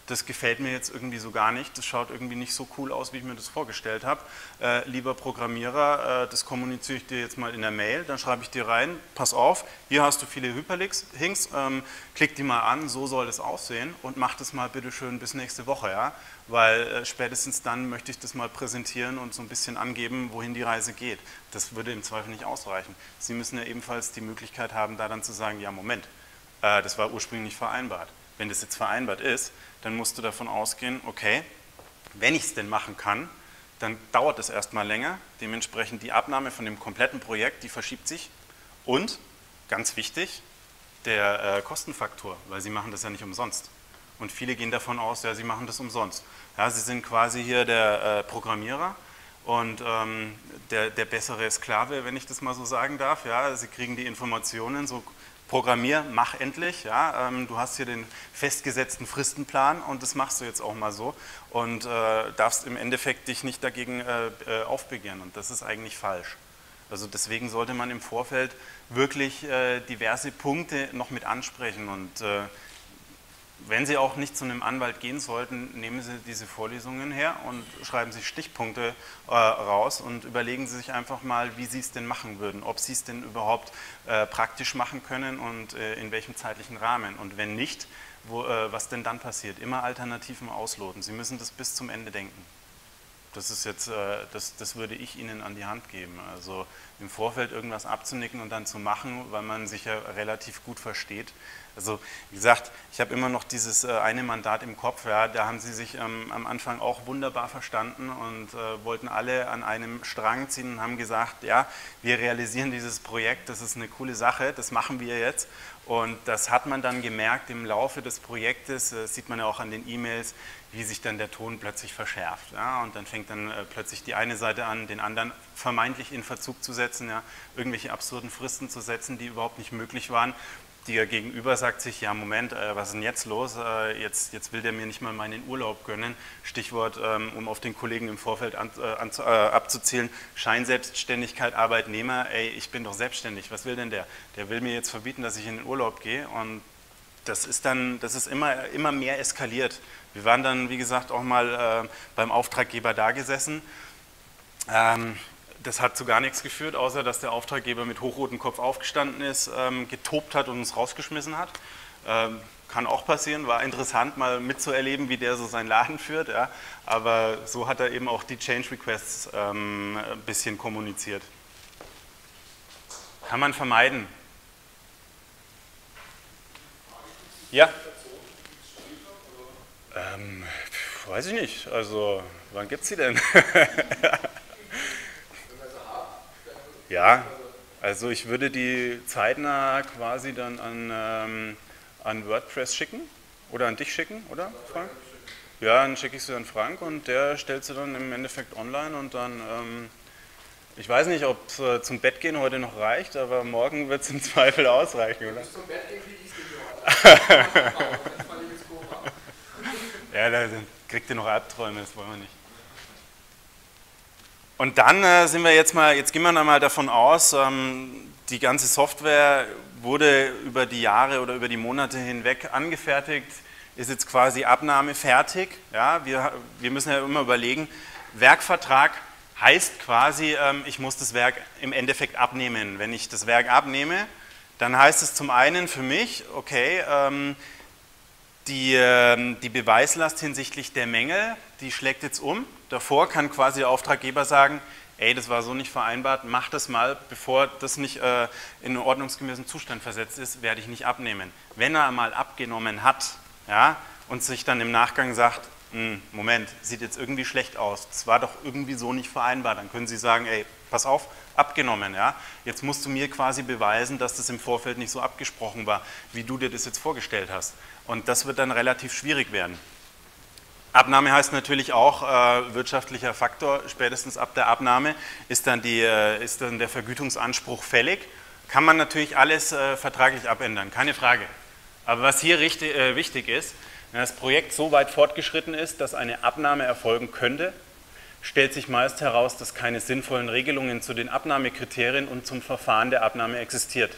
Das gefällt mir jetzt irgendwie so gar nicht, das schaut irgendwie nicht so cool aus, wie ich mir das vorgestellt habe. Äh, lieber Programmierer, äh, das kommuniziere ich dir jetzt mal in der Mail, dann schreibe ich dir rein, pass auf, hier hast du viele Hyperlinks, ähm, klick die mal an, so soll das aussehen und mach das mal bitte schön bis nächste Woche, ja? Weil äh, spätestens dann möchte ich das mal präsentieren und so ein bisschen angeben, wohin die Reise geht. Das würde im Zweifel nicht ausreichen. Sie müssen ja ebenfalls die Möglichkeit haben, da dann zu sagen, ja Moment, äh, das war ursprünglich vereinbart. Wenn das jetzt vereinbart ist, dann musst du davon ausgehen, okay, wenn ich es denn machen kann, dann dauert es erstmal länger, dementsprechend die Abnahme von dem kompletten Projekt, die verschiebt sich und, ganz wichtig, der äh, Kostenfaktor, weil sie machen das ja nicht umsonst. Und viele gehen davon aus, ja, sie machen das umsonst. Ja, sie sind quasi hier der äh, Programmierer und ähm, der, der bessere Sklave, wenn ich das mal so sagen darf, ja, sie kriegen die Informationen so, programmier, mach endlich, ja, ähm, du hast hier den festgesetzten Fristenplan und das machst du jetzt auch mal so und äh, darfst im Endeffekt dich nicht dagegen äh, aufbegehren und das ist eigentlich falsch. Also deswegen sollte man im Vorfeld wirklich äh, diverse Punkte noch mit ansprechen und äh, wenn Sie auch nicht zu einem Anwalt gehen sollten, nehmen Sie diese Vorlesungen her und schreiben Sie Stichpunkte äh, raus und überlegen Sie sich einfach mal, wie Sie es denn machen würden, ob Sie es denn überhaupt äh, praktisch machen können und äh, in welchem zeitlichen Rahmen und wenn nicht, wo, äh, was denn dann passiert. Immer Alternativen ausloten. Sie müssen das bis zum Ende denken. Das ist jetzt, äh, das, das würde ich Ihnen an die Hand geben. Also im Vorfeld irgendwas abzunicken und dann zu machen, weil man sich ja relativ gut versteht. Also wie gesagt, ich habe immer noch dieses äh, eine Mandat im Kopf, ja, da haben sie sich ähm, am Anfang auch wunderbar verstanden und äh, wollten alle an einem Strang ziehen und haben gesagt, ja, wir realisieren dieses Projekt, das ist eine coole Sache, das machen wir jetzt. Und das hat man dann gemerkt im Laufe des Projektes, das sieht man ja auch an den E-Mails, wie sich dann der Ton plötzlich verschärft. Ja, und dann fängt dann äh, plötzlich die eine Seite an, den anderen vermeintlich in Verzug zu setzen, ja, irgendwelche absurden Fristen zu setzen, die überhaupt nicht möglich waren. Der Gegenüber sagt sich, ja Moment, äh, was ist denn jetzt los, äh, jetzt, jetzt will der mir nicht mal meinen Urlaub gönnen, Stichwort, ähm, um auf den Kollegen im Vorfeld an, an, äh, abzuzielen, Scheinselbstständigkeit, Arbeitnehmer, ey, ich bin doch selbstständig, was will denn der? Der will mir jetzt verbieten, dass ich in den Urlaub gehe und das ist dann, das ist immer, immer mehr eskaliert. Wir waren dann, wie gesagt, auch mal äh, beim Auftraggeber da gesessen, ähm, das hat zu gar nichts geführt, außer dass der Auftraggeber mit hochrotem Kopf aufgestanden ist, ähm, getobt hat und uns rausgeschmissen hat. Ähm, kann auch passieren, war interessant mal mitzuerleben, wie der so seinen Laden führt, ja. Aber so hat er eben auch die Change Requests ähm, ein bisschen kommuniziert. Kann man vermeiden. Ja? Ähm, weiß ich nicht, also wann gibt es die denn? Ja, also ich würde die zeitnah quasi dann an, ähm, an WordPress schicken oder an dich schicken, oder Frank? Ja, dann schicke ich sie an Frank und der stellt sie dann im Endeffekt online und dann, ähm, ich weiß nicht, ob es äh, zum Bett gehen heute noch reicht, aber morgen wird es im Zweifel ausreichen, oder? Bis zum Bett gehen kriege ich den ja. Ja, dann kriegt ihr noch Albträume, das wollen wir nicht. Und dann äh, sind wir jetzt mal, jetzt gehen wir mal davon aus, ähm, die ganze Software wurde über die Jahre oder über die Monate hinweg angefertigt, ist jetzt quasi abnahmefertig. Ja, wir, wir müssen ja immer überlegen, Werkvertrag heißt quasi, ähm, ich muss das Werk im Endeffekt abnehmen. Wenn ich das Werk abnehme, dann heißt es zum einen für mich, okay, ähm, die, äh, die Beweislast hinsichtlich der Mängel, die schlägt jetzt um. Davor kann quasi der Auftraggeber sagen, ey, das war so nicht vereinbart, mach das mal, bevor das nicht äh, in einen ordnungsgemäßen Zustand versetzt ist, werde ich nicht abnehmen. Wenn er mal abgenommen hat, ja, und sich dann im Nachgang sagt, Moment, sieht jetzt irgendwie schlecht aus, das war doch irgendwie so nicht vereinbar, dann können Sie sagen, ey, pass auf, abgenommen, ja, jetzt musst du mir quasi beweisen, dass das im Vorfeld nicht so abgesprochen war, wie du dir das jetzt vorgestellt hast. Und das wird dann relativ schwierig werden. Abnahme heißt natürlich auch äh, wirtschaftlicher Faktor, spätestens ab der Abnahme ist dann, die, äh, ist dann der Vergütungsanspruch fällig. Kann man natürlich alles äh, vertraglich abändern, keine Frage. Aber was hier richtig, äh, wichtig ist, wenn das Projekt so weit fortgeschritten ist, dass eine Abnahme erfolgen könnte, stellt sich meist heraus, dass keine sinnvollen Regelungen zu den Abnahmekriterien und zum Verfahren der Abnahme existiert.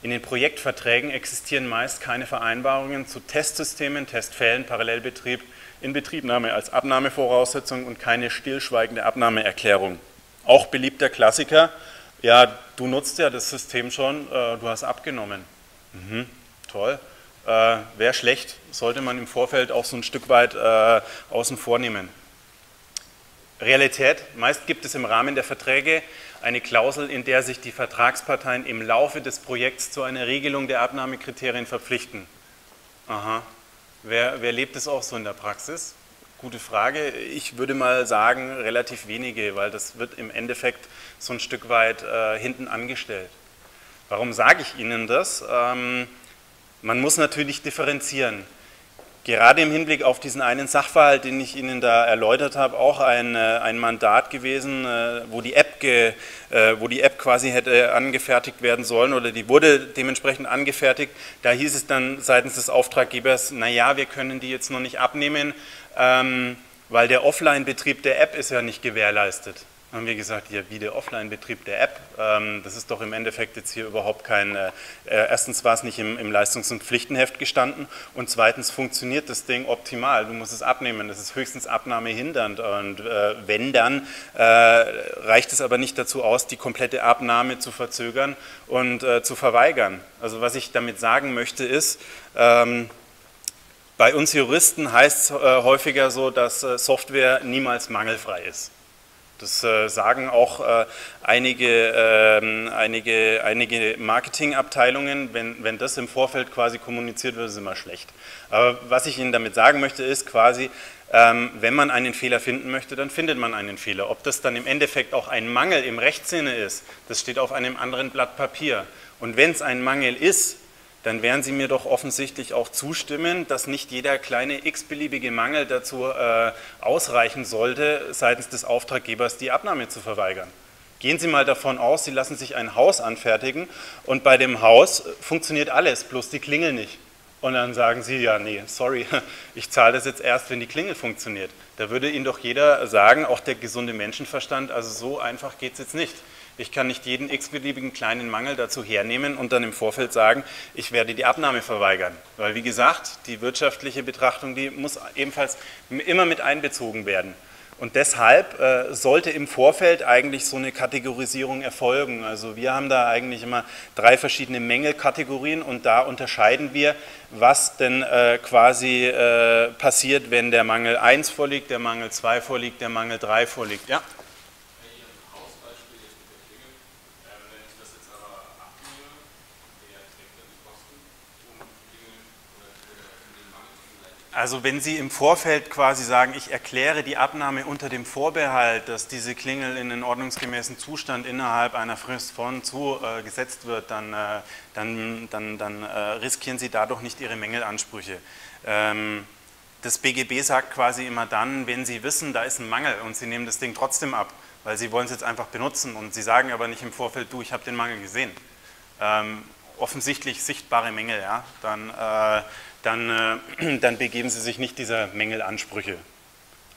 In den Projektverträgen existieren meist keine Vereinbarungen zu Testsystemen, Testfällen, Parallelbetrieb, Inbetriebnahme als Abnahmevoraussetzung und keine stillschweigende Abnahmeerklärung. Auch beliebter Klassiker, ja, du nutzt ja das System schon, äh, du hast abgenommen. Mhm, toll. Äh, wäre schlecht, sollte man im Vorfeld auch so ein Stück weit äh, außen vor nehmen. Realität, meist gibt es im Rahmen der Verträge eine Klausel, in der sich die Vertragsparteien im Laufe des Projekts zu einer Regelung der Abnahmekriterien verpflichten. Aha, wer, wer lebt es auch so in der Praxis? Gute Frage. Ich würde mal sagen, relativ wenige, weil das wird im Endeffekt so ein Stück weit äh, hinten angestellt. Warum sage ich Ihnen das? Ähm, man muss natürlich differenzieren. Gerade im Hinblick auf diesen einen Sachverhalt, den ich Ihnen da erläutert habe, auch ein, ein Mandat gewesen, wo die App ge, wo die App quasi hätte angefertigt werden sollen oder die wurde dementsprechend angefertigt. Da hieß es dann seitens des Auftraggebers, naja, wir können die jetzt noch nicht abnehmen, ähm, weil der Offline-Betrieb der App ist ja nicht gewährleistet. Haben wir gesagt, ja, wie der Offline-Betrieb der App, ähm, das ist doch im Endeffekt jetzt hier überhaupt kein, äh, erstens war es nicht im, im Leistungs- und Pflichtenheft gestanden und zweitens funktioniert das Ding optimal, du musst es abnehmen, das ist höchstens abnahmehindernd und äh, wenn dann, äh, reicht es aber nicht dazu aus, die komplette Abnahme zu verzögern und äh, zu verweigern. Also was ich damit sagen möchte ist, ähm, bei uns Juristen heißt es äh, häufiger so, dass äh, Software niemals mangelfrei ist. Das sagen auch einige, einige, einige Marketingabteilungen, wenn, wenn das im Vorfeld quasi kommuniziert wird, ist immer schlecht. Aber was ich Ihnen damit sagen möchte, ist quasi, wenn man einen Fehler finden möchte, dann findet man einen Fehler. Ob das dann im Endeffekt auch ein Mangel im Rechtssinne ist, das steht auf einem anderen Blatt Papier. Und wenn es ein Mangel ist, dann werden Sie mir doch offensichtlich auch zustimmen, dass nicht jeder kleine x-beliebige Mangel dazu äh, ausreichen sollte, seitens des Auftraggebers die Abnahme zu verweigern. Gehen Sie mal davon aus, Sie lassen sich ein Haus anfertigen und bei dem Haus funktioniert alles, bloß die Klingel nicht. Und dann sagen Sie, ja, nee, sorry, ich zahle das jetzt erst, wenn die Klingel funktioniert. Da würde Ihnen doch jeder sagen, auch der gesunde Menschenverstand, also so einfach geht es jetzt nicht. Ich kann nicht jeden x-beliebigen kleinen Mangel dazu hernehmen und dann im Vorfeld sagen, ich werde die Abnahme verweigern. Weil wie gesagt, die wirtschaftliche Betrachtung, die muss ebenfalls immer mit einbezogen werden. Und deshalb äh, sollte im Vorfeld eigentlich so eine Kategorisierung erfolgen. Also wir haben da eigentlich immer drei verschiedene Mängelkategorien und da unterscheiden wir, was denn äh, quasi äh, passiert, wenn der Mangel eins vorliegt, der Mangel zwei vorliegt, der Mangel drei vorliegt. Ja? Also wenn Sie im Vorfeld quasi sagen, ich erkläre die Abnahme unter dem Vorbehalt, dass diese Klingel in einen ordnungsgemäßen Zustand innerhalb einer Frist von zu äh, gesetzt wird, dann, äh, dann, dann, dann äh, riskieren Sie dadurch nicht Ihre Mängelansprüche. Ähm, das B G B sagt quasi immer dann, wenn Sie wissen, da ist ein Mangel und Sie nehmen das Ding trotzdem ab, weil Sie wollen es jetzt einfach benutzen und Sie sagen aber nicht im Vorfeld, du, ich habe den Mangel gesehen. Ähm, offensichtlich sichtbare Mängel, ja, dann... Äh, Dann, äh, dann begeben Sie sich nicht dieser Mängelansprüche.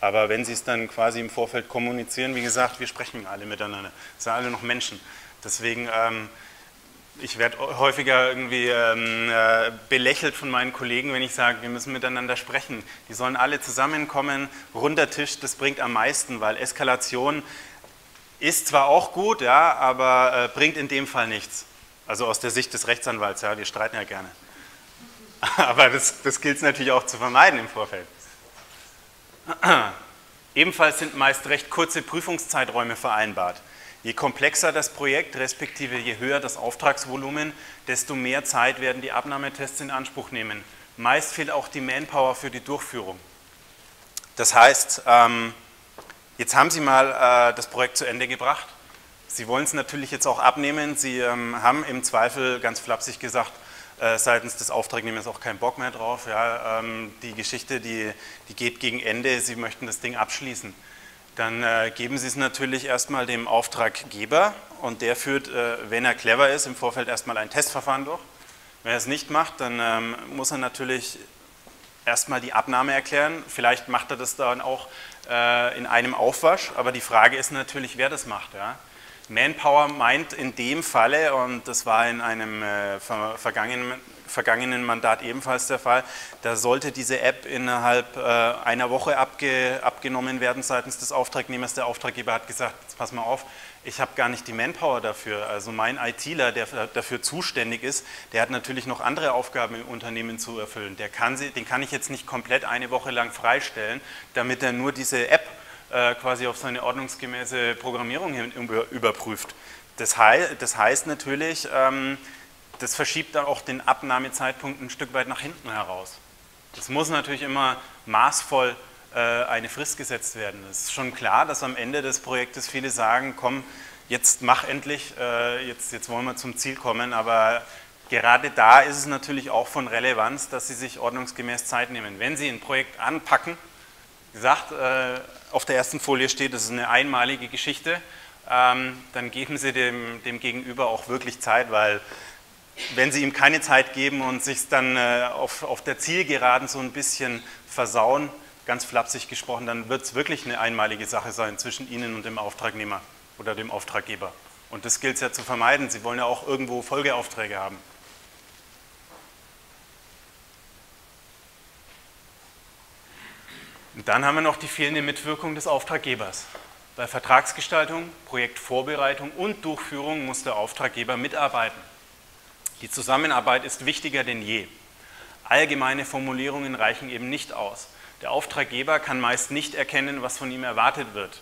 Aber wenn Sie es dann quasi im Vorfeld kommunizieren, wie gesagt, wir sprechen alle miteinander, es sind alle noch Menschen. Deswegen, ähm, ich werde häufiger irgendwie ähm, äh, belächelt von meinen Kollegen, wenn ich sage, wir müssen miteinander sprechen. Die sollen alle zusammenkommen, runder Tisch, das bringt am meisten, weil Eskalation ist zwar auch gut, ja, aber äh, bringt in dem Fall nichts. Also aus der Sicht des Rechtsanwalts, ja, wir streiten ja gerne. Aber das, das gilt es natürlich auch zu vermeiden im Vorfeld. Ebenfalls sind meist recht kurze Prüfungszeiträume vereinbart. Je komplexer das Projekt, respektive je höher das Auftragsvolumen, desto mehr Zeit werden die Abnahmetests in Anspruch nehmen. Meist fehlt auch die Manpower für die Durchführung. Das heißt, ähm, jetzt haben Sie mal äh, das Projekt zu Ende gebracht. Sie wollen es natürlich jetzt auch abnehmen. Sie ähm, haben im Zweifel ganz flapsig gesagt, seitens des Auftragnehmers auch keinen Bock mehr drauf. Ja, ähm, die Geschichte, die, die geht gegen Ende, Sie möchten das Ding abschließen. Dann äh, geben Sie es natürlich erstmal dem Auftraggeber und der führt, äh, wenn er clever ist, im Vorfeld erstmal ein Testverfahren durch. Wenn er es nicht macht, dann ähm, muss er natürlich erstmal die Abnahme erklären. Vielleicht macht er das dann auch äh, in einem Aufwasch, aber die Frage ist natürlich, wer das macht. Ja? Manpower meint in dem Falle, und das war in einem äh, ver vergangenen, vergangenen Mandat ebenfalls der Fall, da sollte diese App innerhalb äh, einer Woche abge abgenommen werden seitens des Auftragnehmers. Der Auftraggeber hat gesagt, jetzt pass mal auf, ich habe gar nicht die Manpower dafür. Also mein ITler, der dafür zuständig ist, der hat natürlich noch andere Aufgaben im Unternehmen zu erfüllen. Der kann sie, den kann ich jetzt nicht komplett eine Woche lang freistellen, damit er nur diese App äh, quasi auf seine ordnungsgemäße Programmierung hin überprüft. Das, hei das heißt natürlich, ähm, das verschiebt dann auch den Abnahmezeitpunkt ein Stück weit nach hinten heraus. Das muss natürlich immer maßvoll äh, eine Frist gesetzt werden. Es ist schon klar, dass am Ende des Projektes viele sagen, komm, jetzt mach endlich, äh, jetzt, jetzt wollen wir zum Ziel kommen, aber gerade da ist es natürlich auch von Relevanz, dass sie sich ordnungsgemäß Zeit nehmen. Wenn sie ein Projekt anpacken, gesagt, äh, auf der ersten Folie steht, das ist eine einmalige Geschichte, ähm, dann geben sie dem, dem Gegenüber auch wirklich Zeit, weil wenn Sie ihm keine Zeit geben und sich dann äh, auf, auf der Zielgeraden so ein bisschen versauen, ganz flapsig gesprochen, dann wird es wirklich eine einmalige Sache sein zwischen Ihnen und dem Auftragnehmer oder dem Auftraggeber. Und das gilt es ja zu vermeiden. Sie wollen ja auch irgendwo Folgeaufträge haben. Und dann haben wir noch die fehlende Mitwirkung des Auftraggebers. Bei Vertragsgestaltung, Projektvorbereitung und Durchführung muss der Auftraggeber mitarbeiten. Die Zusammenarbeit ist wichtiger denn je. Allgemeine Formulierungen reichen eben nicht aus. Der Auftraggeber kann meist nicht erkennen, was von ihm erwartet wird.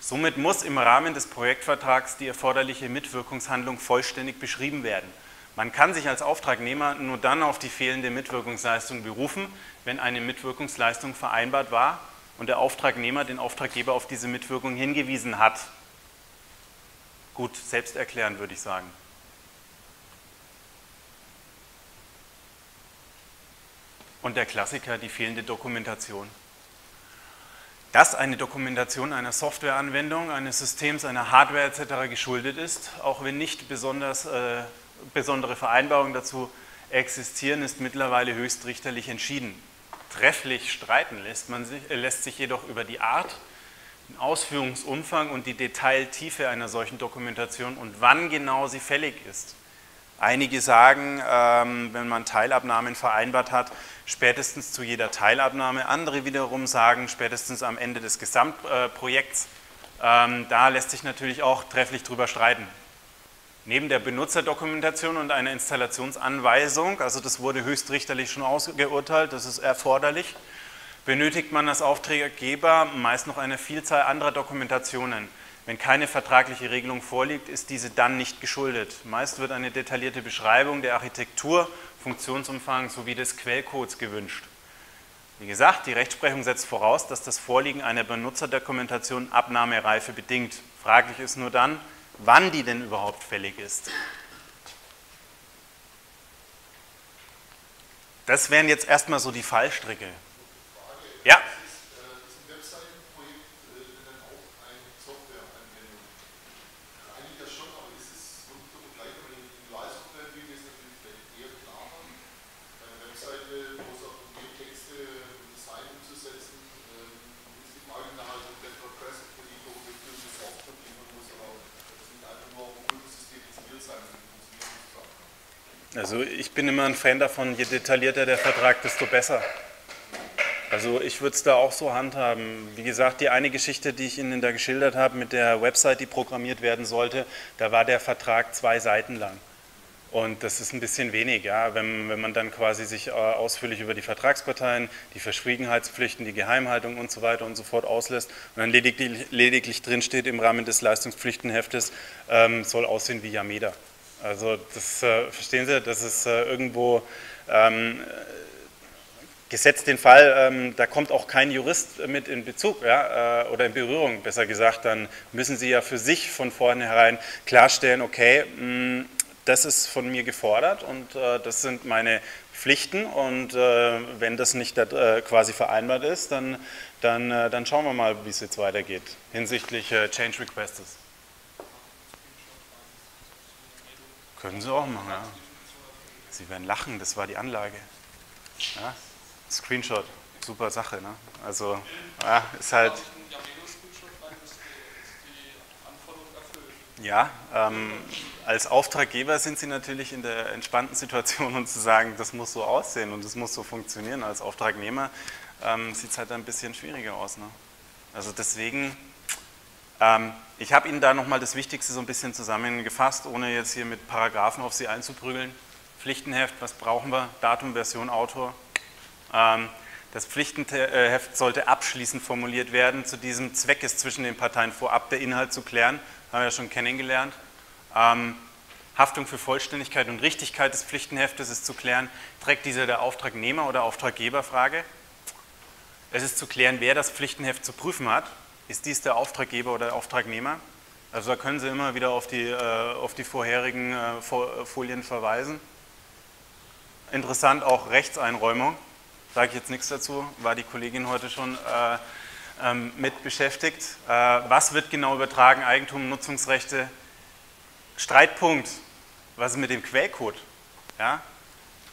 Somit muss im Rahmen des Projektvertrags die erforderliche Mitwirkungshandlung vollständig beschrieben werden. Man kann sich als Auftragnehmer nur dann auf die fehlende Mitwirkungsleistung berufen, wenn eine Mitwirkungsleistung vereinbart war und der Auftragnehmer den Auftraggeber auf diese Mitwirkung hingewiesen hat. Gut, selbsterklärend würde ich sagen. Und der Klassiker, die fehlende Dokumentation. Dass eine Dokumentation einer Softwareanwendung, eines Systems, einer Hardware et cetera geschuldet ist, auch wenn nicht besonders, äh, besondere Vereinbarungen dazu existieren, ist mittlerweile höchstrichterlich entschieden. Trefflich streiten lässt man sich, äh, lässt sich jedoch über die Art, den Ausführungsumfang und die Detailtiefe einer solchen Dokumentation und wann genau sie fällig ist. Einige sagen, wenn man Teilabnahmen vereinbart hat, spätestens zu jeder Teilabnahme. Andere wiederum sagen, spätestens am Ende des Gesamtprojekts. Da lässt sich natürlich auch trefflich drüber streiten. Neben der Benutzerdokumentation und einer Installationsanweisung, also das wurde höchstrichterlich schon ausgeurteilt, das ist erforderlich, benötigt man als Auftraggeber meist noch eine Vielzahl anderer Dokumentationen. Wenn keine vertragliche Regelung vorliegt, ist diese dann nicht geschuldet. Meist wird eine detaillierte Beschreibung der Architektur, Funktionsumfang sowie des Quellcodes gewünscht. Wie gesagt, die Rechtsprechung setzt voraus, dass das Vorliegen einer Benutzerdokumentation Abnahmereife bedingt. Fraglich ist nur dann, wann die denn überhaupt fällig ist. Das wären jetzt erstmal so die Fallstricke. Ja. Also ich bin immer ein Fan davon, je detaillierter der Vertrag, desto besser. Also ich würde es da auch so handhaben. Wie gesagt, die eine Geschichte, die ich Ihnen da geschildert habe mit der Website, die programmiert werden sollte, da war der Vertrag zwei Seiten lang. Und das ist ein bisschen wenig, ja, wenn, wenn man dann quasi sich ausführlich über die Vertragsparteien, die Verschwiegenheitspflichten, die Geheimhaltung und so weiter und so fort auslässt und dann lediglich, lediglich drinsteht im Rahmen des Leistungspflichtenheftes, ähm, soll aussehen wie Jameda. Also das, äh, verstehen Sie, das ist äh, irgendwo, ähm, gesetzt den Fall, ähm, da kommt auch kein Jurist mit in Bezug, ja, äh, oder in Berührung, besser gesagt, dann müssen Sie ja für sich von vornherein klarstellen, okay, mh, das ist von mir gefordert und äh, das sind meine Pflichten und äh, wenn das nicht äh, quasi vereinbart ist, dann, dann, äh, dann schauen wir mal, wie es jetzt weitergeht hinsichtlich äh, Change Requests. Können Sie auch machen, ja. Sie werden lachen, das war die Anlage. Ja, Screenshot, super Sache, ne? Also, ja, ist halt. Ja, ähm, als Auftraggeber sind Sie natürlich in der entspannten Situation und zu sagen, das muss so aussehen und das muss so funktionieren. Als Auftragnehmer ähm, sieht es halt ein bisschen schwieriger aus. Ne? Also deswegen, ähm, ich habe Ihnen da nochmal das Wichtigste so ein bisschen zusammengefasst, ohne jetzt hier mit Paragraphen auf Sie einzuprügeln. Pflichtenheft, was brauchen wir? Datum, Version, Autor. Ähm, Das Pflichtenheft sollte abschließend formuliert werden. Zu diesem Zweck ist zwischen den Parteien vorab der Inhalt zu klären. Haben wir ja schon kennengelernt. Ähm, Haftung für Vollständigkeit und Richtigkeit des Pflichtenheftes ist zu klären. Trägt dieser der Auftragnehmer oder Auftraggeber? Frage. Es ist zu klären, wer das Pflichtenheft zu prüfen hat. Ist dies der Auftraggeber oder der Auftragnehmer? Also da können Sie immer wieder auf die, äh, auf die vorherigen äh, Folien verweisen. Interessant auch Rechtseinräumung. Sage ich jetzt nichts dazu, war die Kollegin heute schon äh, ähm, mit beschäftigt. Äh, was wird genau übertragen? Eigentum, Nutzungsrechte, Streitpunkt, was ist mit dem Quellcode? Ja?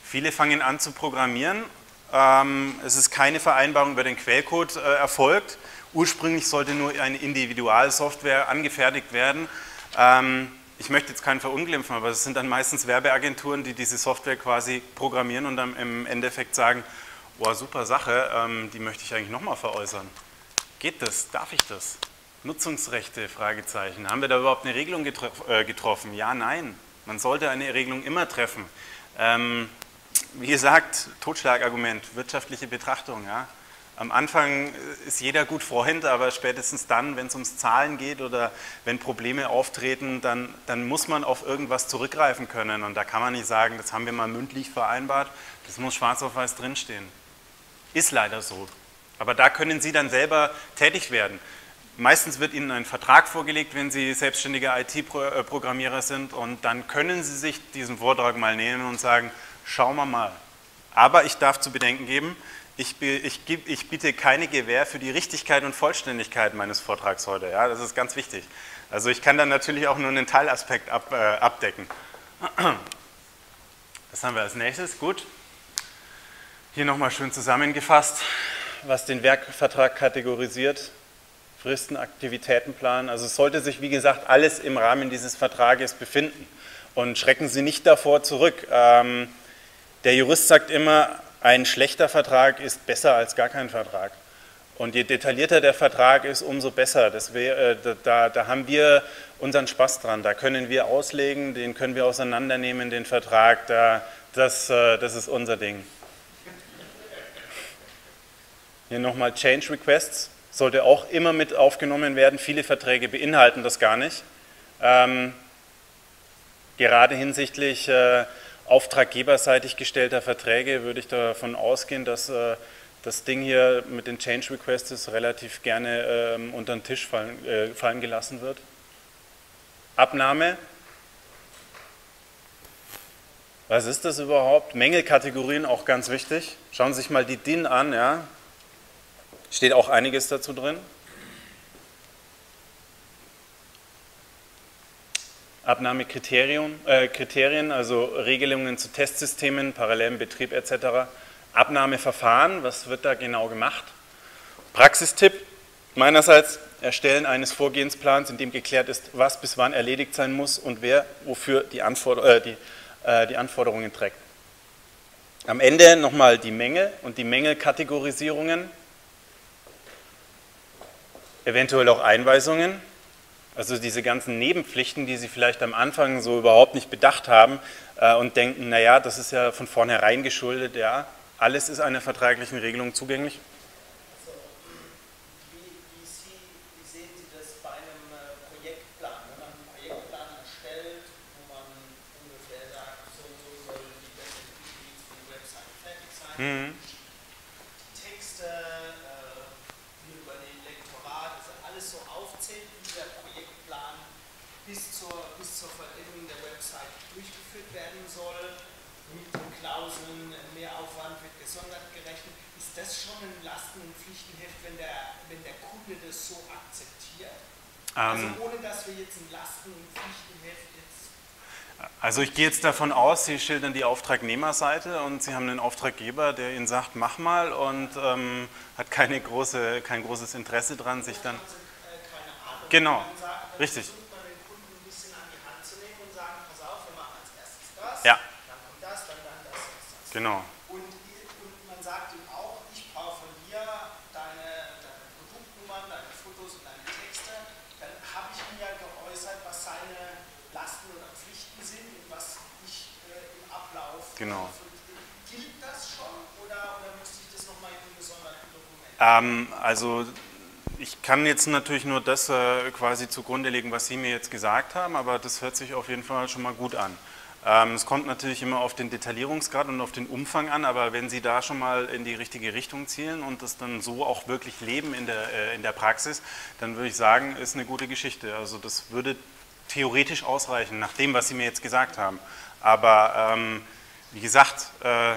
Viele fangen an zu programmieren, ähm, es ist keine Vereinbarung über den Quellcode äh, erfolgt. Ursprünglich sollte nur eine Individualsoftware angefertigt werden. Ähm, Ich möchte jetzt keinen verunglimpfen, aber es sind dann meistens Werbeagenturen, die diese Software quasi programmieren und dann im Endeffekt sagen, oh, super Sache, ähm, die möchte ich eigentlich nochmal veräußern. Geht das? Darf ich das? Nutzungsrechte? Fragezeichen. Haben wir da überhaupt eine Regelung getrof- äh, getroffen? Ja, nein. Man sollte eine Regelung immer treffen. Ähm, wie gesagt, Totschlagargument, wirtschaftliche Betrachtung. Ja. Am Anfang ist jeder gut Freund, aber spätestens dann, wenn es ums Zahlen geht oder wenn Probleme auftreten, dann, dann muss man auf irgendwas zurückgreifen können. Und da kann man nicht sagen, das haben wir mal mündlich vereinbart, das muss schwarz auf weiß drinstehen. Ist leider so. Aber da können Sie dann selber tätig werden. Meistens wird Ihnen ein Vertrag vorgelegt, wenn Sie selbstständige I T-Programmierer sind. Und dann können Sie sich diesen Vortrag mal nehmen und sagen, schauen wir mal. Aber ich darf zu bedenken geben, Ich, ich, ich biete keine Gewähr für die Richtigkeit und Vollständigkeit meines Vortrags heute. Ja, das ist ganz wichtig. Also ich kann dann natürlich auch nur einen Teilaspekt ab, äh, abdecken. Das haben wir als nächstes. Gut. Hier nochmal schön zusammengefasst, was den Werkvertrag kategorisiert. Fristen, Aktivitätenplan. Also es sollte sich, wie gesagt, alles im Rahmen dieses Vertrages befinden. Und schrecken Sie nicht davor zurück. Ähm, der Jurist sagt immer, ein schlechter Vertrag ist besser als gar kein Vertrag. Und je detaillierter der Vertrag ist, umso besser. Das wär, äh, da, da haben wir unseren Spaß dran. Da können wir auslegen, den können wir auseinandernehmen, den Vertrag. Da, das, äh, das ist unser Ding. Hier nochmal Change Requests. Sollte auch immer mit aufgenommen werden. Viele Verträge beinhalten das gar nicht. Ähm, gerade hinsichtlich... Äh, auftraggeberseitig gestellter Verträge würde ich davon ausgehen, dass äh, das Ding hier mit den Change Requests relativ gerne ähm, unter den Tisch fallen, äh, fallen gelassen wird. Abnahme. Was ist das überhaupt? Mängelkategorien auch ganz wichtig. Schauen Sie sich mal die D I N an, ja. Steht auch einiges dazu drin. Abnahmekriterien, äh, Kriterien, also Regelungen zu Testsystemen, parallelem Betrieb et cetera. Abnahmeverfahren, was wird da genau gemacht? Praxistipp meinerseits, Erstellen eines Vorgehensplans, in dem geklärt ist, was bis wann erledigt sein muss und wer wofür die, Anforder äh, die, äh, die Anforderungen trägt. Am Ende nochmal die Mängel und die Mängelkategorisierungen, eventuell auch Einweisungen. Also diese ganzen Nebenpflichten, die Sie vielleicht am Anfang so überhaupt nicht bedacht haben äh, und denken, naja, das ist ja von vornherein geschuldet, ja, alles ist einer vertraglichen Regelung zugänglich. Also, wie, wie, Sie, wie sehen Sie das bei einem äh, Projektplan? Wenn man einen Projektplan erstellt, wo man ungefähr sagt, so und so soll die die Website fertig sein, mhm. Texte, äh, wie über den Lektorat, also alles so aufzählt, wie der Projektplan bis zur, bis zur Vollendung der Website durchgeführt werden soll, mit den Klauseln, mehr Aufwand wird gesondert gerechnet. Ist das schon ein Lasten- und Pflichtenheft, wenn der, wenn der Kunde das so akzeptiert? Um, also ohne, dass wir jetzt ein Lasten- und Pflichtenheft jetzt... Also ich gehe jetzt davon aus, Sie schildern die Auftragnehmerseite und Sie haben einen Auftraggeber, der Ihnen sagt, mach mal und ähm, hat keine große, kein großes Interesse dran, sich dann... Genau, richtig. Genau. Und, und man sagt ihm auch, ich brauche von dir deine, deine Produktnummern, deine Fotos und deine Texte. Dann habe ich mir ja geäußert, was seine Lasten oder Pflichten sind und was ich äh, im Ablauf. Genau. Gilt das schon oder, oder müsste ich das nochmal in einem gesonderten Dokument? Ähm, also ich kann jetzt natürlich nur das äh, quasi zugrunde legen, was Sie mir jetzt gesagt haben, aber das hört sich auf jeden Fall schon mal gut an. Es kommt natürlich immer auf den Detaillierungsgrad und auf den Umfang an, aber wenn Sie da schon mal in die richtige Richtung zielen und das dann so auch wirklich leben in der, in der Praxis, dann würde ich sagen, ist eine gute Geschichte. Also das würde theoretisch ausreichen, nach dem, was Sie mir jetzt gesagt haben. Aber ähm, wie gesagt, äh,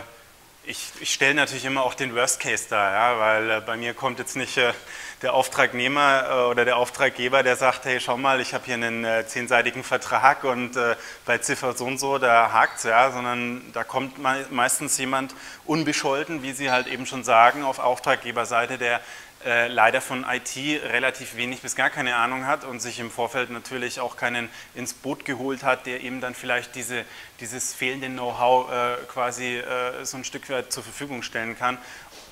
ich, ich stelle natürlich immer auch den Worst Case dar, ja, weil äh, bei mir kommt jetzt nicht äh, der Auftragnehmer äh, oder der Auftraggeber, der sagt, hey, schau mal, ich habe hier einen äh, zehnseitigen Vertrag und äh, bei Ziffer so und so, da hakt es, ja, sondern da kommt me meistens jemand unbescholten, wie Sie halt eben schon sagen, auf Auftraggeberseite, der äh, leider von I T relativ wenig bis gar keine Ahnung hat und sich im Vorfeld natürlich auch keinen ins Boot geholt hat, der eben dann vielleicht diese, dieses fehlende Know-how äh, quasi äh, so ein Stück weit zur Verfügung stellen kann.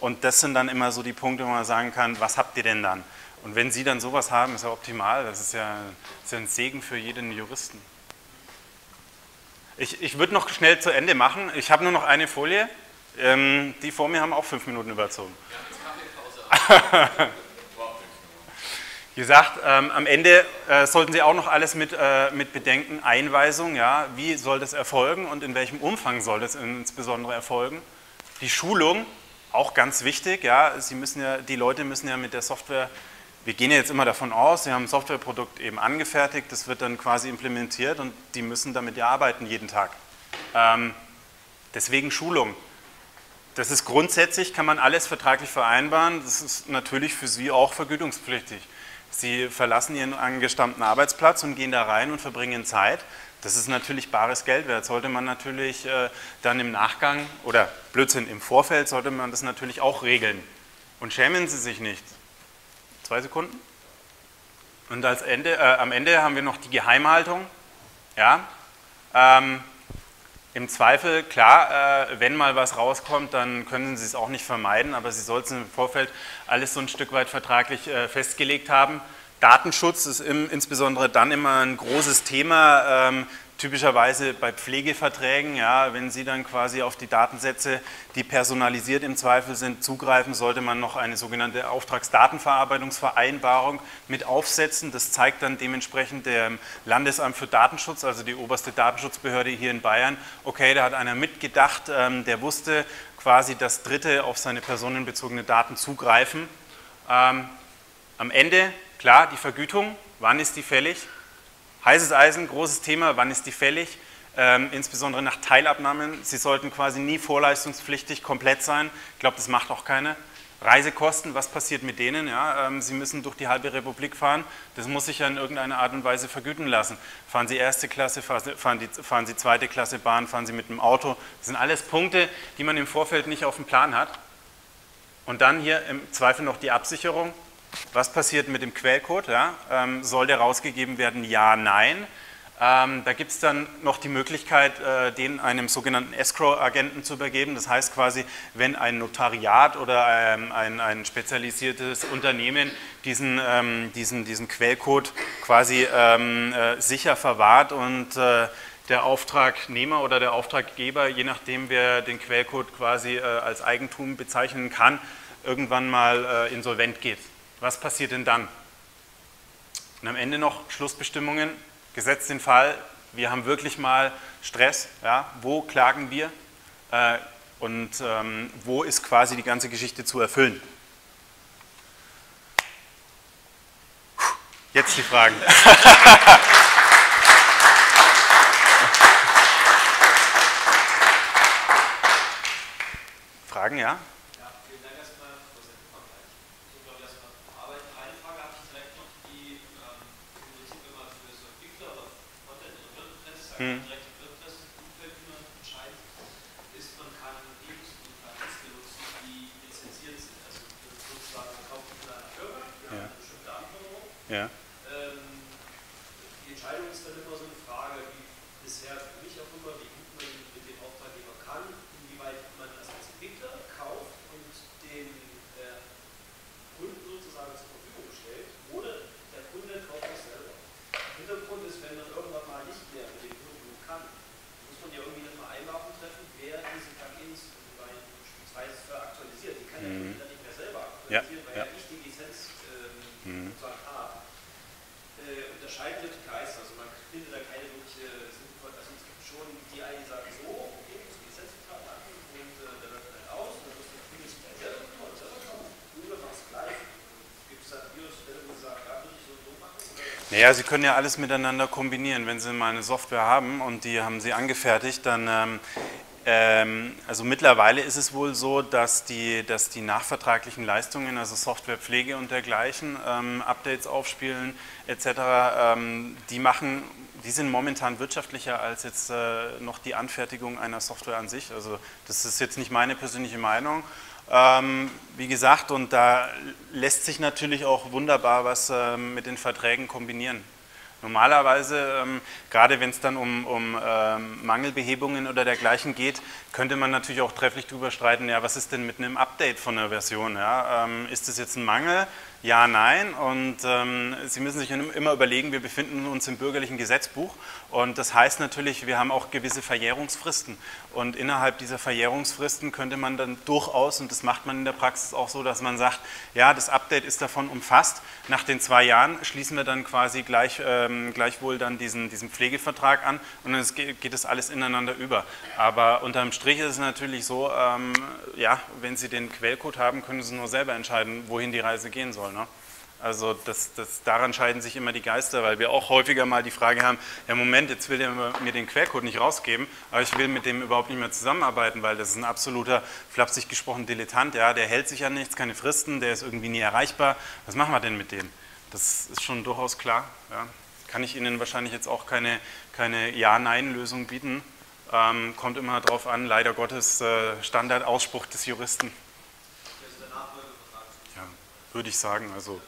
Und das sind dann immer so die Punkte, wo man sagen kann, was habt ihr denn dann? Und wenn Sie dann sowas haben, ist ja optimal, das ist ja, ist ja ein Segen für jeden Juristen. Ich, ich würde noch schnell zu Ende machen, ich habe nur noch eine Folie, ähm, die vor mir haben auch fünf Minuten überzogen. Wie gesagt, ähm, am Ende äh, sollten Sie auch noch alles mit, äh, mit bedenken, Einweisung, ja, wie soll das erfolgen und in welchem Umfang soll das insbesondere erfolgen. Die Schulung, auch ganz wichtig, ja, Sie müssen ja, die Leute müssen ja mit der Software, wir gehen ja jetzt immer davon aus, Sie haben ein Softwareprodukt eben angefertigt, das wird dann quasi implementiert und die müssen damit ja arbeiten jeden Tag. Ähm, deswegen Schulung. Das ist grundsätzlich, kann man alles vertraglich vereinbaren, das ist natürlich für Sie auch vergütungspflichtig. Sie verlassen Ihren angestammten Arbeitsplatz und gehen da rein und verbringen Zeit. Das ist natürlich bares Geld wert. Sollte man natürlich äh, dann im Nachgang, oder Blödsinn, im Vorfeld sollte man das natürlich auch regeln. Und schämen Sie sich nicht. Zwei Sekunden. Und als Ende, äh, am Ende haben wir noch die Geheimhaltung. Ja, ähm, im Zweifel, klar, äh, wenn mal was rauskommt, dann können Sie es auch nicht vermeiden, aber Sie sollten im Vorfeld alles so ein Stück weit vertraglich äh, festgelegt haben. Datenschutz ist im, insbesondere dann immer ein großes Thema, ähm, typischerweise bei Pflegeverträgen, ja, wenn Sie dann quasi auf die Datensätze, die personalisiert im Zweifel sind, zugreifen, sollte man noch eine sogenannte Auftragsdatenverarbeitungsvereinbarung mit aufsetzen. Das zeigt dann dementsprechend dem Landesamt für Datenschutz, also die oberste Datenschutzbehörde hier in Bayern, okay, da hat einer mitgedacht, ähm, der wusste quasi, dass Dritte auf seine personenbezogene Daten zugreifen. Ähm, am Ende... Klar, die Vergütung, wann ist die fällig? Heißes Eisen, großes Thema, wann ist die fällig? Ähm, insbesondere nach Teilabnahmen. Sie sollten quasi nie vorleistungspflichtig komplett sein. Ich glaube, das macht auch keiner. Reisekosten, was passiert mit denen? Ja, ähm, Sie müssen durch die halbe Republik fahren. Das muss sich ja in irgendeiner Art und Weise vergüten lassen. Fahren Sie erste Klasse, fahren, die, fahren Sie zweite Klasse Bahn, fahren Sie mit dem Auto. Das sind alles Punkte, die man im Vorfeld nicht auf dem Plan hat. Und dann hier im Zweifel noch die Absicherung. Was passiert mit dem Quellcode? Ja? Ähm, soll der rausgegeben werden? Ja, nein. Ähm, da gibt es dann noch die Möglichkeit, äh, den einem sogenannten Escrow-Agenten zu übergeben. Das heißt quasi, wenn ein Notariat oder ähm, ein, ein spezialisiertes Unternehmen diesen, ähm, diesen, diesen Quellcode quasi ähm, äh, sicher verwahrt und äh, der Auftragnehmer oder der Auftraggeber, je nachdem wer den Quellcode quasi äh, als Eigentum bezeichnen kann, irgendwann mal äh, insolvent geht. Was passiert denn dann? Und am Ende noch Schlussbestimmungen, gesetzt den Fall, wir haben wirklich mal Stress, ja, wo klagen wir äh, und ähm, wo ist quasi die ganze Geschichte zu erfüllen? Jetzt die Fragen. Fragen, ja? Direkt im WordPress-Umfeld, wie man entscheidet, ist, man kann Virus und Plattisten nutzen, die lizenziert sind. Also sozusagen kauft man einen Server, wir haben eine bestimmte Anforderung. Ja. Ähm, die Entscheidung ist dann immer so eine Frage, wie bisher für mich auch immer, wie gut man mit dem Auftraggeber kann, inwieweit man Plugins, die man beispielsweise aktualisiert, die kann mhm. der Computer nicht mehr selber aktualisieren, ja. weil ja. er nicht die Lizenz ähm, mhm. sozusagen hat. Äh, unterscheiden wird die Geister, also man findet da keine wirkliche sinnvolle, also es gibt schon die einen, die sagen so, okay, muss die Lizenz total machen und äh, der läuft dann aus und dann muss der Computer nicht mehr selber und selber kommen, nur machst gleich. Gibt es da Virusstellen, die sagen, da würde ich so und so machen? Naja, Sie können ja alles miteinander kombinieren. Wenn Sie mal eine Software haben und die haben Sie angefertigt, dann ähm, ähm, also mittlerweile ist es wohl so, dass die, dass die nachvertraglichen Leistungen, also Softwarepflege und dergleichen, ähm, Updates aufspielen et cetera, ähm, die machen, die sind momentan wirtschaftlicher als jetzt äh, noch die Anfertigung einer Software an sich. Also das ist jetzt nicht meine persönliche Meinung. Ähm, wie gesagt, und da lässt sich natürlich auch wunderbar was ähm, mit den Verträgen kombinieren. Normalerweise, ähm, gerade wenn es dann um, um ähm, Mangelbehebungen oder dergleichen geht, könnte man natürlich auch trefflich drüber streiten, ja, was ist denn mit einem Update von einer Version? Ja? Ähm, ist das jetzt ein Mangel? Ja, nein. Und ähm, Sie müssen sich immer überlegen, wir befinden uns im bürgerlichen Gesetzbuch und das heißt natürlich, wir haben auch gewisse Verjährungsfristen und innerhalb dieser Verjährungsfristen könnte man dann durchaus, und das macht man in der Praxis auch so, dass man sagt, ja, das Update ist davon umfasst, nach den zwei Jahren schließen wir dann quasi gleich ähm, gleichwohl dann diesen, diesen Pflegevertrag an und dann geht das alles ineinander über. Aber unterm Strich ist es natürlich so, ähm, ja, wenn Sie den Quellcode haben, können Sie nur selber entscheiden, wohin die Reise gehen soll. Ne? Also das, das, daran scheiden sich immer die Geister, weil wir auch häufiger mal die Frage haben, ja Moment, jetzt will der mir den Quellcode nicht rausgeben, aber ich will mit dem überhaupt nicht mehr zusammenarbeiten, weil das ist ein absoluter, flapsig gesprochen, Dilettant, ja, der hält sich an nichts, keine Fristen, der ist irgendwie nie erreichbar, was machen wir denn mit dem? Das ist schon durchaus klar, ja. Kann ich Ihnen wahrscheinlich jetzt auch keine, keine Ja-Nein-Lösung bieten. Ähm, kommt immer darauf an, leider Gottes äh, Standardausspruch des Juristen. Ja, würde ich sagen. Also.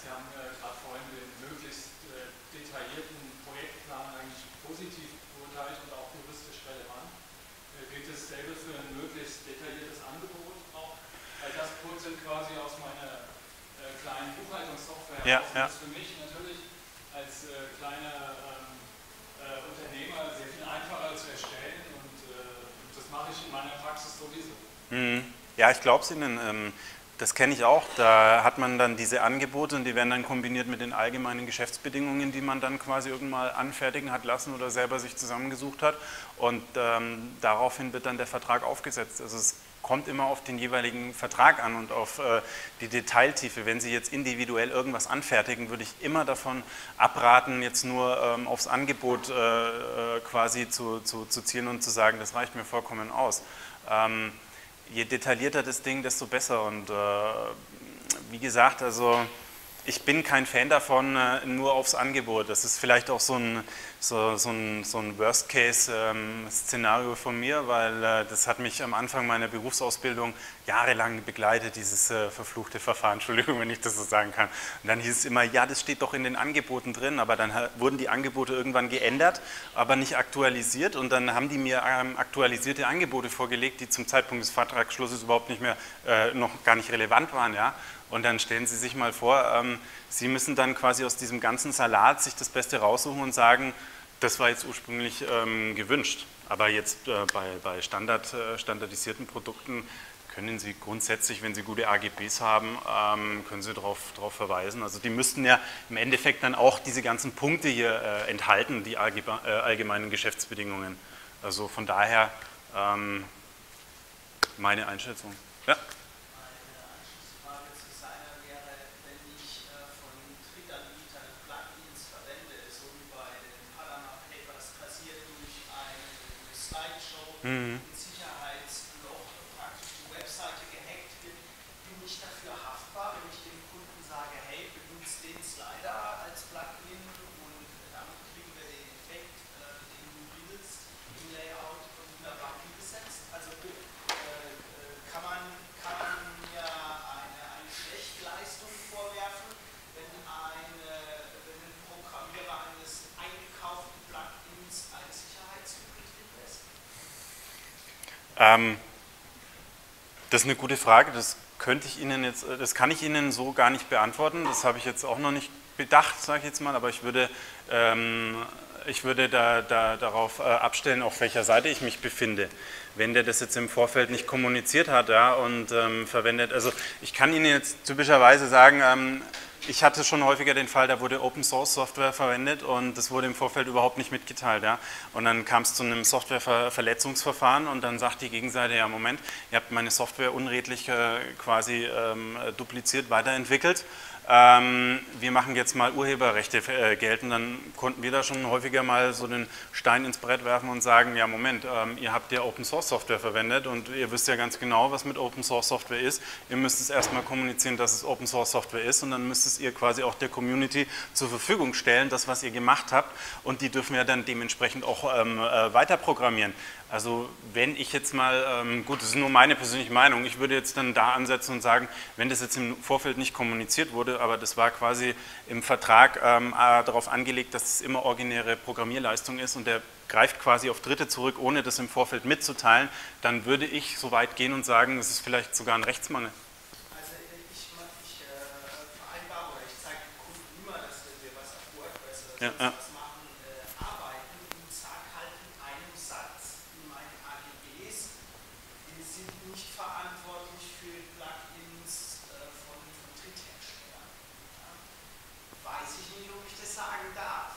Sie haben äh, gerade vorhin den möglichst äh, detaillierten Projektplan eigentlich positiv beurteilt und auch juristisch relevant. Äh, gilt dasselbe für ein möglichst detailliertes Angebot auch? Weil das purzelt quasi aus meiner äh, kleinen Buchhaltungssoftware. Ja, ja. Ja, ich glaube es Ihnen. Das kenne ich auch. Da hat man dann diese Angebote und die werden dann kombiniert mit den allgemeinen Geschäftsbedingungen, die man dann quasi irgendwann mal anfertigen hat lassen oder selber sich zusammengesucht hat. Und ähm, daraufhin wird dann der Vertrag aufgesetzt. Also es kommt immer auf den jeweiligen Vertrag an und auf äh, die Detailtiefe. Wenn Sie jetzt individuell irgendwas anfertigen, würde ich immer davon abraten, jetzt nur ähm, aufs Angebot äh, quasi zu, zu, zu zielen und zu sagen, das reicht mir vollkommen aus. Ähm, Je detaillierter das Ding, desto besser und äh, wie gesagt, also ich bin kein Fan davon, äh, nur aufs Angebot. Das ist vielleicht auch so ein, so, so ein, so ein Worst-Case-Szenario ähm, von mir, weil äh, das hat mich am Anfang meiner Berufsausbildung jahrelang begleitet, dieses äh, verfluchte Verfahren, Entschuldigung, wenn ich das so sagen kann. Und dann hieß es immer, ja, das steht doch in den Angeboten drin, aber dann wurden die Angebote irgendwann geändert, aber nicht aktualisiert und dann haben die mir ähm, aktualisierte Angebote vorgelegt, die zum Zeitpunkt des Vertragsschlusses überhaupt nicht mehr, äh, noch gar nicht relevant waren, ja. Und dann stellen Sie sich mal vor, ähm, Sie müssen dann quasi aus diesem ganzen Salat sich das Beste raussuchen und sagen, das war jetzt ursprünglich ähm, gewünscht. Aber jetzt äh, bei, bei Standard, äh, standardisierten Produkten können Sie grundsätzlich, wenn Sie gute A G Bs haben, ähm, können Sie darauf drauf verweisen. Also die müssten ja im Endeffekt dann auch diese ganzen Punkte hier äh, enthalten, die A G B, äh, allgemeinen Geschäftsbedingungen. Also von daher ähm, meine Einschätzung. Ja. Mhm. Sicherheitsloch praktisch die Webseite gehackt wird, bin ich dafür haftbar, wenn ich dem Kunden sage, hey, benutzt den Slider als Plugin und damit kriegen wir den Effekt, äh, den du willst, im Layout wunderbar umgesetzt. Also äh, kann man kann man mir eine, eine schlechte Leistung vorwerfen, wenn, eine, wenn ein Programmierer eines eingekauften Plugins als Sicherheitslücke drin lässt? Das ist eine gute Frage, das könnte ich Ihnen jetzt, das kann ich Ihnen so gar nicht beantworten, das habe ich jetzt auch noch nicht bedacht, sage ich jetzt mal, aber ich würde ähm, ich würde da, da, darauf äh, abstellen, auf welcher Seite ich mich befinde. Wenn der das jetzt im Vorfeld nicht kommuniziert hat, ja, und ähm, verwendet, also ich kann Ihnen jetzt typischerweise sagen, ähm, ich hatte schon häufiger den Fall, da wurde Open Source Software verwendet und das wurde im Vorfeld überhaupt nicht mitgeteilt. Ja? Und dann kam es zu einem Softwareverletzungsverfahren und dann sagt die Gegenseite, ja Moment, ihr habt meine Software unredlich äh, quasi ähm, dupliziert, weiterentwickelt. Ähm, wir machen jetzt mal Urheberrechte äh, geltend, dann konnten wir da schon häufiger mal so den Stein ins Brett werfen und sagen, ja Moment, ähm, ihr habt ja Open Source Software verwendet und ihr wisst ja ganz genau, was mit Open Source Software ist, ihr müsst es erstmal kommunizieren, dass es Open Source Software ist und dann müsst es ihr quasi auch der Community zur Verfügung stellen, das was ihr gemacht habt und die dürfen ja dann dementsprechend auch ähm, äh, weiter programmieren. Also wenn ich jetzt mal, ähm, gut, das ist nur meine persönliche Meinung, ich würde jetzt dann da ansetzen und sagen, wenn das jetzt im Vorfeld nicht kommuniziert wurde, aber das war quasi im Vertrag ähm, darauf angelegt, dass es immer originäre Programmierleistung ist und der greift quasi auf Dritte zurück, ohne das im Vorfeld mitzuteilen, dann würde ich so weit gehen und sagen, das ist vielleicht sogar ein Rechtsmangel. Also ich, ich äh, vereinbare oder ich zeige dem Kunden immer, dass wir was auf WordPress oder ja, was ja. machen, äh, arbeiten und sage halt in einem Satz in meinen A G Bs, wir sind nicht verantwortlich für Plugins äh, von, von Drittherstellern. Ja? Weiß ich nicht, ob ich das sagen darf.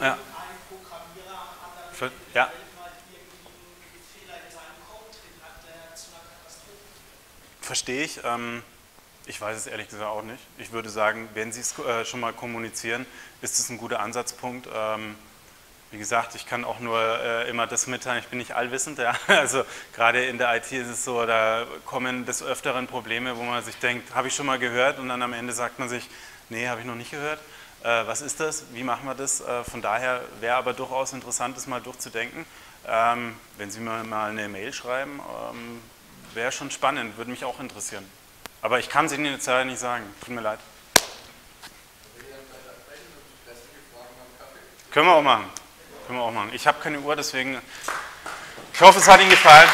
Ja. Ein Programmierer hat dann ja. mal irgendwie einen Fehler in seinem Code drin, hat der zu einer Katastrophe geführt. Verstehe ich. Ähm, ich weiß es ehrlich gesagt auch nicht. Ich würde sagen, wenn Sie es äh, schon mal kommunizieren, ist es ein guter Ansatzpunkt. Ähm, wie gesagt, ich kann auch nur äh, immer das mitteilen, ich bin nicht allwissend. Ja? Also gerade in der I T ist es so, da kommen des Öfteren Probleme, wo man sich denkt, habe ich schon mal gehört und dann am Ende sagt man sich, nee, habe ich noch nicht gehört. Was ist das? Wie machen wir das? Von daher wäre aber durchaus interessant, das mal durchzudenken. Wenn Sie mir mal eine Mail schreiben, wäre schon spannend, würde mich auch interessieren. Aber ich kann es Ihnen jetzt leider nicht sagen, tut mir leid. Können wir auch machen. Können wir auch machen. Ich habe keine Uhr, deswegen. Ich hoffe, es hat Ihnen gefallen.